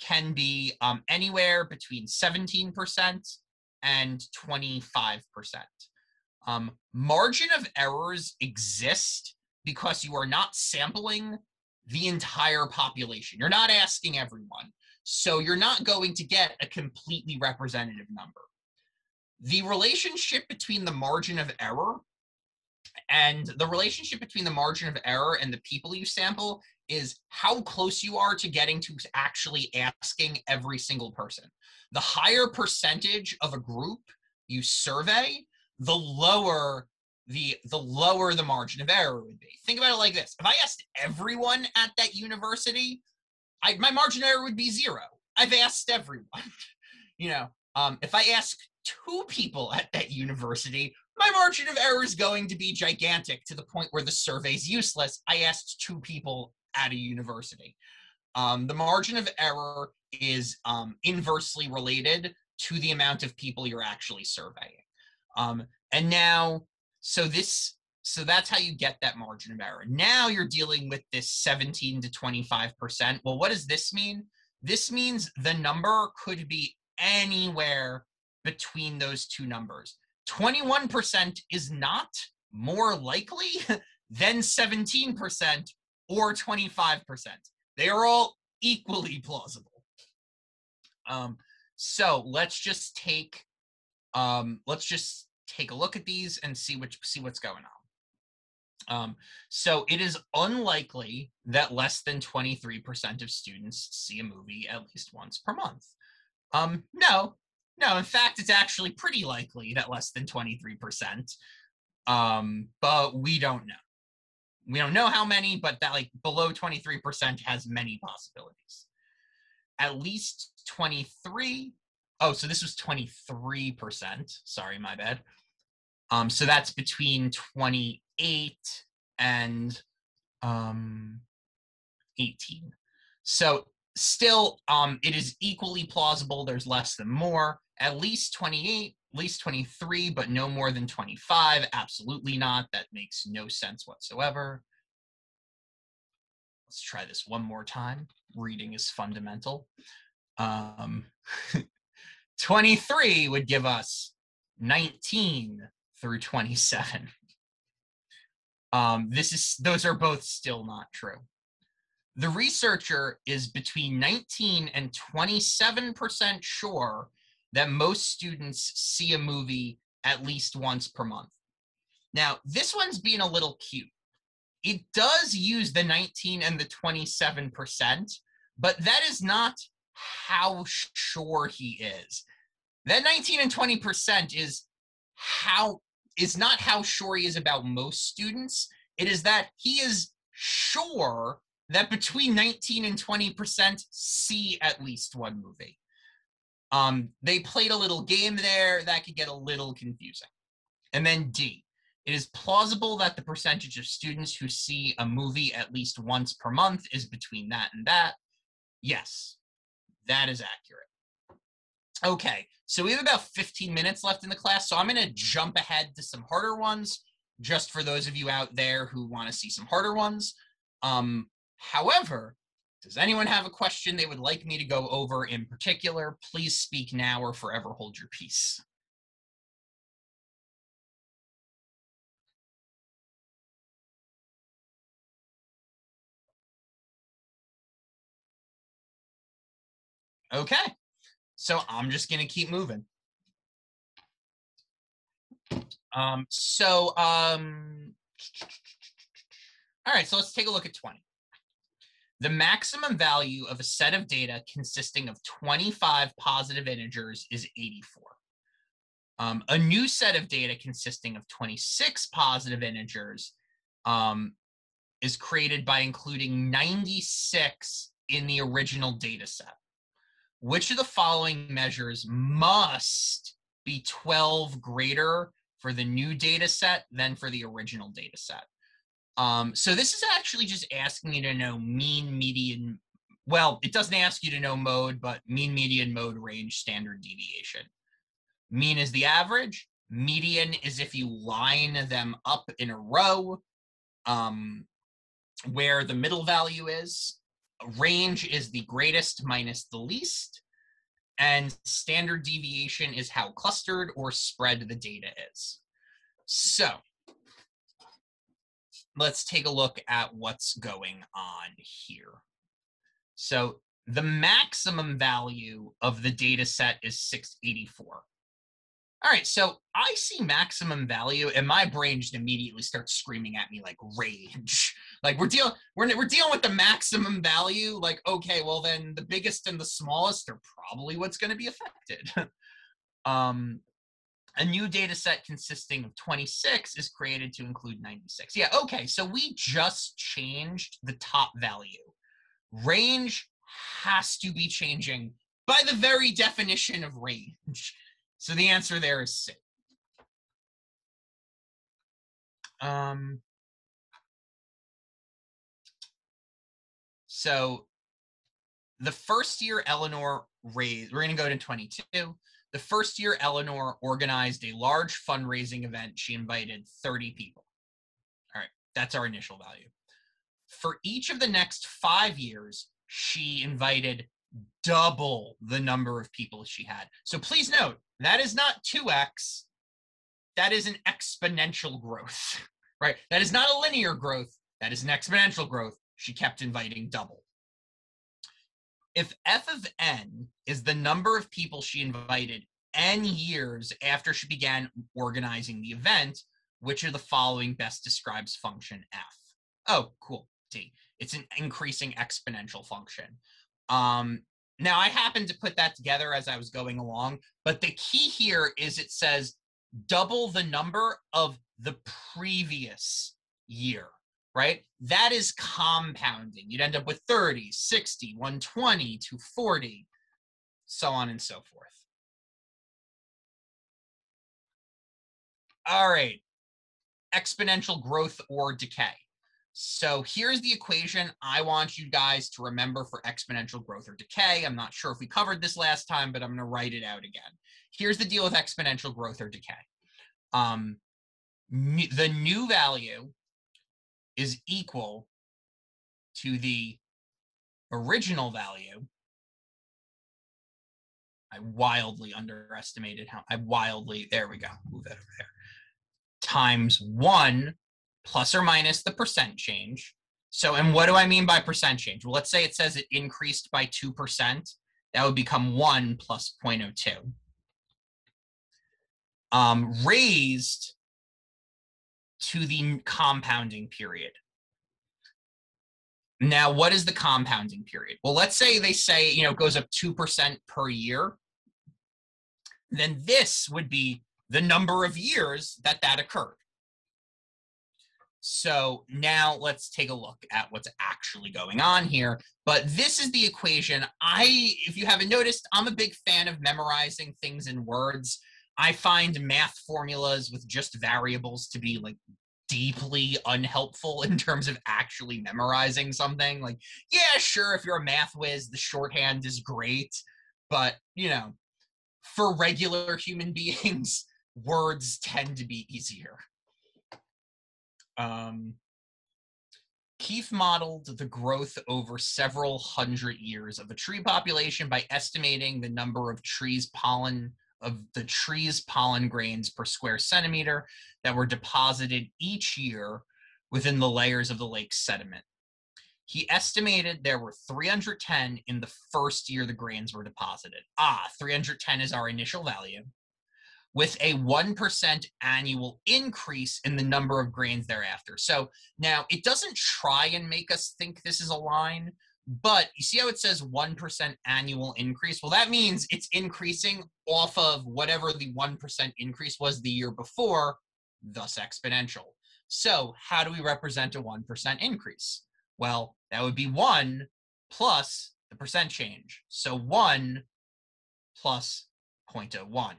can be anywhere between 17% and 25%. Margin of errors exist because you are not sampling the entire population. You're not asking everyone. So you're not going to get a completely representative number. The relationship between the margin of error and the people you sample is how close you are to getting to actually asking every single person. The higher percentage of a group you survey, the lower the margin of error would be. Think about it like this. If I asked everyone at that university, my margin of error would be 0. I've asked everyone. If I ask 2 people at that university, my margin of error is going to be gigantic to the point where the survey's useless. I asked 2 people at a university. The margin of error is inversely related to the amount of people you're actually surveying. So that's how you get that margin of error. Now you're dealing with this 17 to 25%. Well, what does this mean? This means the number could be anywhere between those two numbers. 21% is not more likely than 17% or 25%. They are all equally plausible. So let's just take a look at these and see what's going on. So it is unlikely that less than 23% of students see a movie at least once per month. No, in fact, it's actually pretty likely that less than 23%, but we don't know. We don't know how many, but that like below 23% has many possibilities. At least 23. Oh, so this was 23%. Sorry, my bad. So that's between 28 and 18. So still, it is equally plausible. There's less than more. At least 28, at least 23, but no more than 25. Absolutely not. That makes no sense whatsoever. Let's try this one more time. Reading is fundamental. 23 would give us 19 through 27. Those are both still not true. The researcher is between 19 and 27% sure that most students see a movie at least once per month. Now, this one's being a little cute. It does use the 19 and the 27%, but that is not how sure he is. That 19 and 20% is not how sure he is about most students. It is that he is sure that between 19 and 20% see at least one movie. They played a little game there that could get a little confusing. And then D, it is plausible that the percentage of students who see a movie at least once per month is between that and that. Yes, that is accurate. Okay, so we have about 15 minutes left in the class, so I'm going to jump ahead to some harder ones, just for those of you out there who want to see some harder ones. However, does anyone have a question they would like me to go over in particular? Please speak now or forever hold your peace. Okay, so I'm just going to keep moving. All right, so let's take a look at 20. The maximum value of a set of data consisting of 25 positive integers is 84. A new set of data consisting of 26 positive integers is created by including 96 in the original data set. Which of the following measures must be 12 greater for the new data set than for the original data set? So this is actually just asking you to know mean, median, well, it doesn't ask you to know mode, but mean, median, mode, range, standard deviation. Mean is the average, median is if you line them up in a row where the middle value is, range is the greatest minus the least, and standard deviation is how clustered or spread the data is. So let's take a look at what's going on here. So the maximum value of the data set is 684. All right, so I see maximum value and my brain just immediately starts screaming at me like rage. Like we're dealing with the maximum value. Like, okay, well then the biggest and the smallest are probably what's going to be affected. A new data set consisting of 26 is created to include 96. Yeah, okay, so we just changed the top value. Range has to be changing by the very definition of range. So the answer there is C. So the first year Eleanor raised, we're going to go to 22. The first year, Eleanor organized a large fundraising event. She invited 30 people. All right, that's our initial value. For each of the next 5 years, she invited double the number of people she had. So please note, that is not 2x. That is an exponential growth, right? That is not a linear growth. That is an exponential growth. She kept inviting double. If f of n is the number of people she invited n years after she began organizing the event, which of the following best describes function f? Oh, cool, D. It's an increasing exponential function. Now, I happened to put that together as I was going along, but the key here is it says double the number of the previous year, right? That is compounding. You'd end up with 30, 60, 120, 240, so on and so forth. All right, exponential growth or decay. So here's the equation I want you guys to remember for exponential growth or decay. I'm not sure if we covered this last time, but I'm going to write it out again. Here's the deal with exponential growth or decay. The new value is equal to the original value. I wildly underestimated how, there we go, move that over there, times 1 plus or minus the percent change. So, and what do I mean by percent change? Well, let's say it says it increased by 2%. That would become 1 plus 0.02. Raised to the compounding period. Now, what is the compounding period? Well, let's say they say, you know, it goes up 2% per year. Then this would be the number of years that that occurred. So now let's take a look at what's actually going on here. But this is the equation. If you haven't noticed, I'm a big fan of memorizing things in words. I find math formulas with just variables to be like deeply unhelpful in terms of actually memorizing something. Like, yeah, sure, if you're a math whiz, the shorthand is great. But, you know, for regular human beings, words tend to be easier. Keefe modeled the growth over several hundred years of a tree population by estimating the number of the tree's pollen grains per square centimeter that were deposited each year within the layers of the lake's sediment. He estimated there were 310 in the first year the grains were deposited. 310 is our initial value, with a 1% annual increase in the number of grains thereafter. So now it doesn't try and make us think this is a line, but you see how it says 1% annual increase? Well, that means it's increasing off of whatever the 1% increase was the year before, thus exponential. So how do we represent a 1% increase? Well, that would be 1 plus the percent change. So 1 plus 0.01.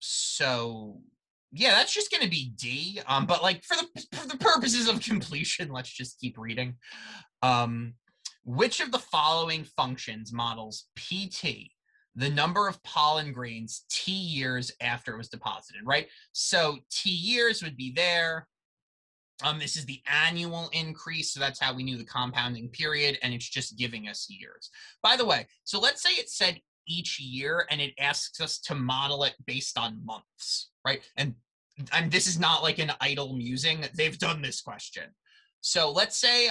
So yeah, that's just going to be D, but like for the purposes of completion, let's just keep reading. Which of the following functions models PT, the number of pollen grains T years after it was deposited, right? So T years would be there. This is the annual increase, so that's how we knew the compounding period, and it's just giving us years. By the way, so let's say it said each year and it asks us to model it based on months, right? And this is not like an idle musing. They've done this question. So let's say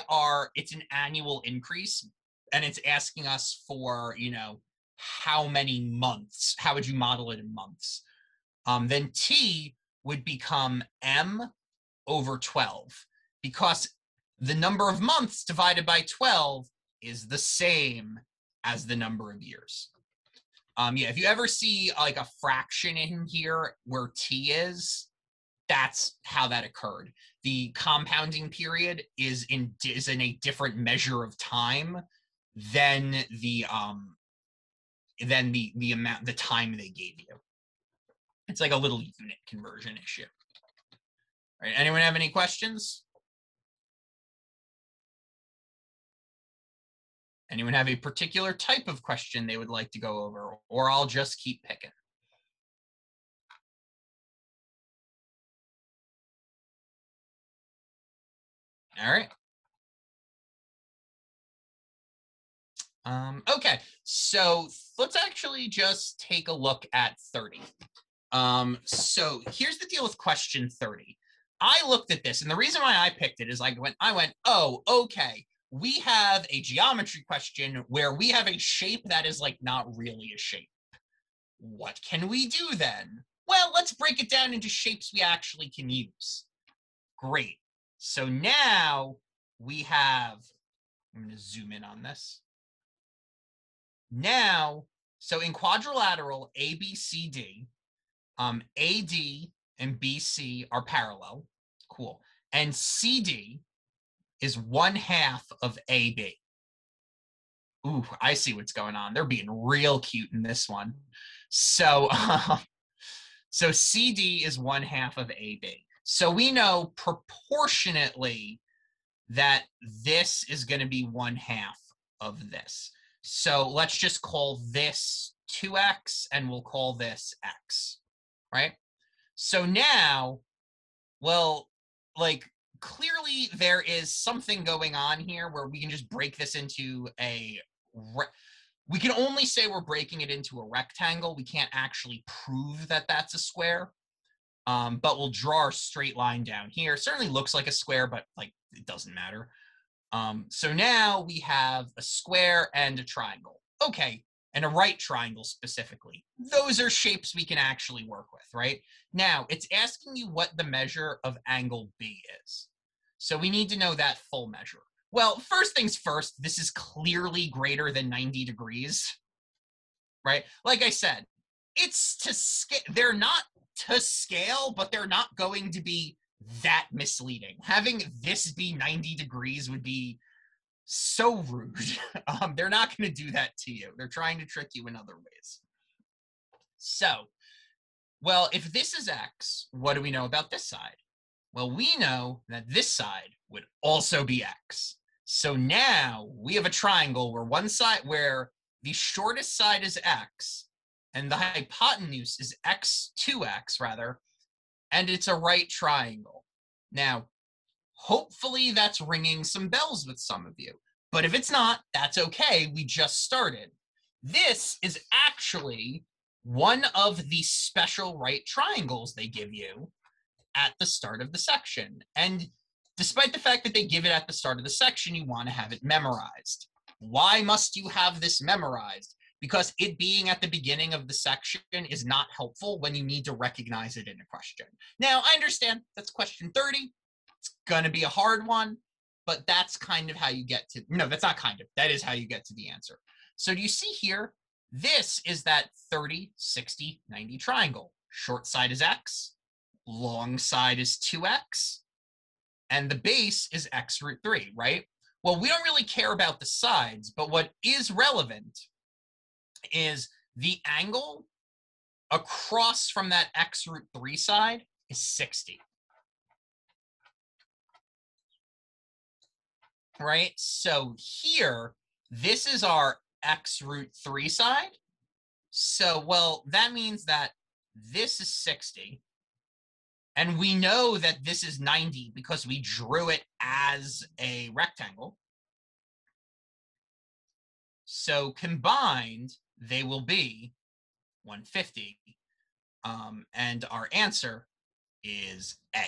it's an annual increase and it's asking us for, you know, how many months, how would you model it in months? Then T would become M over 12 because the number of months divided by 12 is the same as the number of years. Yeah, if you ever see like a fraction in here where T is, that's how that occurred. The compounding period is in a different measure of time than the amount, the time they gave you. It's like a little unit conversion issue. All right, anyone have any questions? Anyone have a particular type of question they would like to go over, or I'll just keep picking. All right. Okay, so let's actually just take a look at 30. So here's the deal with question 30. I looked at this, and the reason why I picked it is I went, oh, okay. We have a geometry question where we have a shape that is like not really a shape. What can we do then? Well, let's break it down into shapes we actually can use. Great. So now we have, I'm going to zoom in on this. Now, so in quadrilateral ABCD, AD and BC are parallel. Cool. And CD is 1/2 of AB. Ooh, I see what's going on. They're being real cute in this one. So, so CD is 1/2 of AB. So we know proportionately that this is going to be 1/2 of this. So let's just call this 2x and we'll call this x, right? So now, well, like clearly there is something going on here where we can just break this into a, we can only say we're breaking it into a rectangle. We can't actually prove that that's a square, but we'll draw our straight line down here. It certainly looks like a square, but like it doesn't matter. So now we have a square and a triangle. Okay, and a right triangle specifically. Those are shapes we can actually work with, right? Now, it's asking you what the measure of angle B is. So we need to know that full measure. Well, first things first, this is clearly greater than 90 degrees, right? Like I said, it's to scale. They're not to scale, but they're not going to be that misleading. Having this be 90 degrees would be so rude. They're not going to do that to you. They're trying to trick you in other ways. So, well, if this is x, what do we know about this side? Well, we know that this side would also be x. So now we have a triangle where one side, where the shortest side is x and the hypotenuse is x, 2x rather, and it's a right triangle. Now, hopefully that's ringing some bells with some of you, but if it's not, that's okay. We just started. This is actually one of the special right triangles they give you at the start of the section. And despite the fact that they give it at the start of the section, you want to have it memorized. Why must you have this memorized? Because it being at the beginning of the section is not helpful when you need to recognize it in a question. Now, I understand that's question 30. It's going to be a hard one, but that's kind of how you get to, no, that's not kind of, that is how you get to the answer. So do you see here, this is that 30, 60, 90 triangle. Short side is x, long side is 2x, and the base is x root 3, right? Well, we don't really care about the sides, but what is relevant is the angle across from that x root 3 side is 60. Right? So here, this is our x root 3 side. So, well, that means that this is 60. And we know that this is 90 because we drew it as a rectangle. So combined, they will be 150. And our answer is A,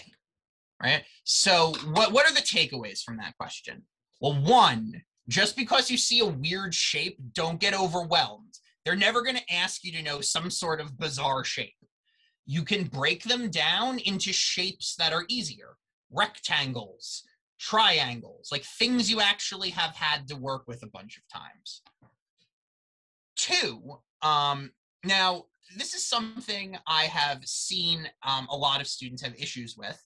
right? So what are the takeaways from that question? Well, one, just because you see a weird shape, don't get overwhelmed. They're never going to ask you to know some sort of bizarre shape. You can break them down into shapes that are easier. Rectangles, triangles, like things you actually have had to work with a bunch of times. Two, now this is something I have seen a lot of students have issues with.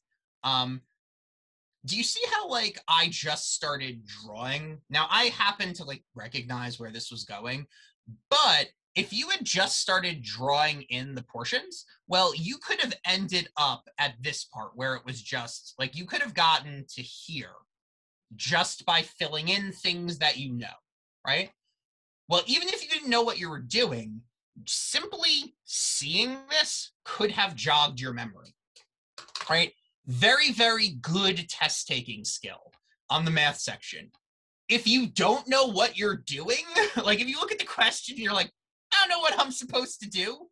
Do you see how like I just started drawing? Now I happen to like recognize where this was going, but if you had just started drawing in the portions, well, you could have ended up at this part where it was just like, you could have gotten to here just by filling in things that you know, right? Well, even if you didn't know what you were doing, simply seeing this could have jogged your memory, right? Very, very good test-taking skill on the math section. If you don't know what you're doing, like if you look at the question, you're like, I don't know what I'm supposed to do.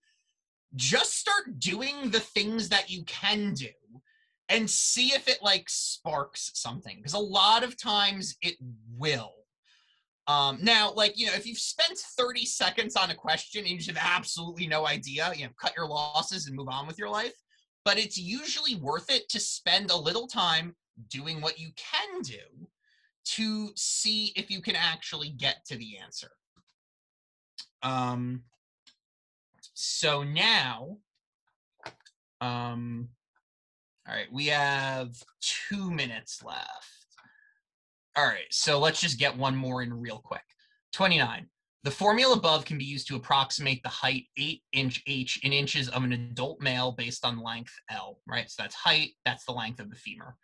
Just start doing the things that you can do and see if it like sparks something. Because a lot of times it will. Now, like, you know, if you've spent 30 seconds on a question and you just have absolutely no idea, you know, cut your losses and move on with your life. But it's usually worth it to spend a little time doing what you can do to see if you can actually get to the answer. So now, All right, we have 2 minutes left. All right, so let's just get one more in real quick. 29. The formula above can be used to approximate the height 8-inch h in inches of an adult male based on length L, right? So that's height, that's the length of the femur.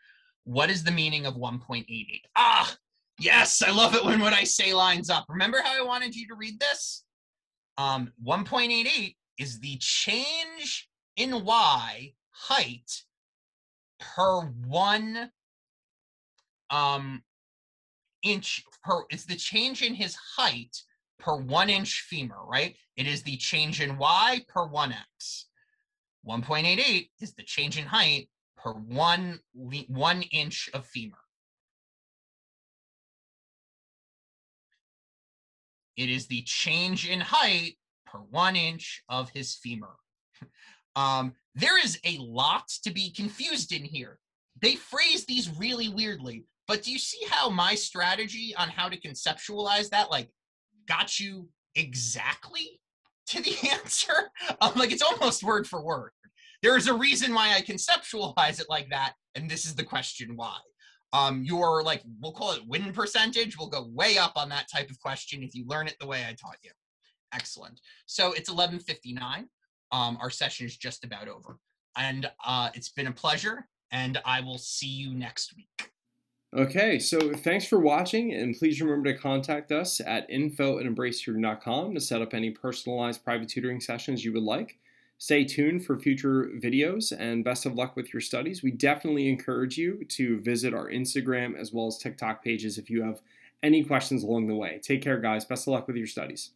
What is the meaning of 1.88? Ah, yes, I love it when I say lines up. Remember how I wanted you to read this? 1.88 is the change in y height per one inch per, it's the change in his height per 1 inch femur, right? It is the change in y per 1 x. 1.88 is the change in height per one inch of femur. It is the change in height per 1 inch of his femur. There is a lot to be confused in here. They phrase these really weirdly, but do you see how my strategy on how to conceptualize that, like, got you exactly to the answer? Like, it's almost word for word. There is a reason why I conceptualize it like that, and this is the question why. Your, like, we'll call it win percentage, will go way up on that type of question if you learn it the way I taught you. Excellent. So it's 11:59. Our session is just about over. And it's been a pleasure, and I will see you next week. Okay, so thanks for watching, and please remember to contact us at info@embracetutoring.com to set up any personalized private tutoring sessions you would like. Stay tuned for future videos, and best of luck with your studies. We definitely encourage you to visit our Instagram as well as TikTok pages if you have any questions along the way. Take care, guys. Best of luck with your studies.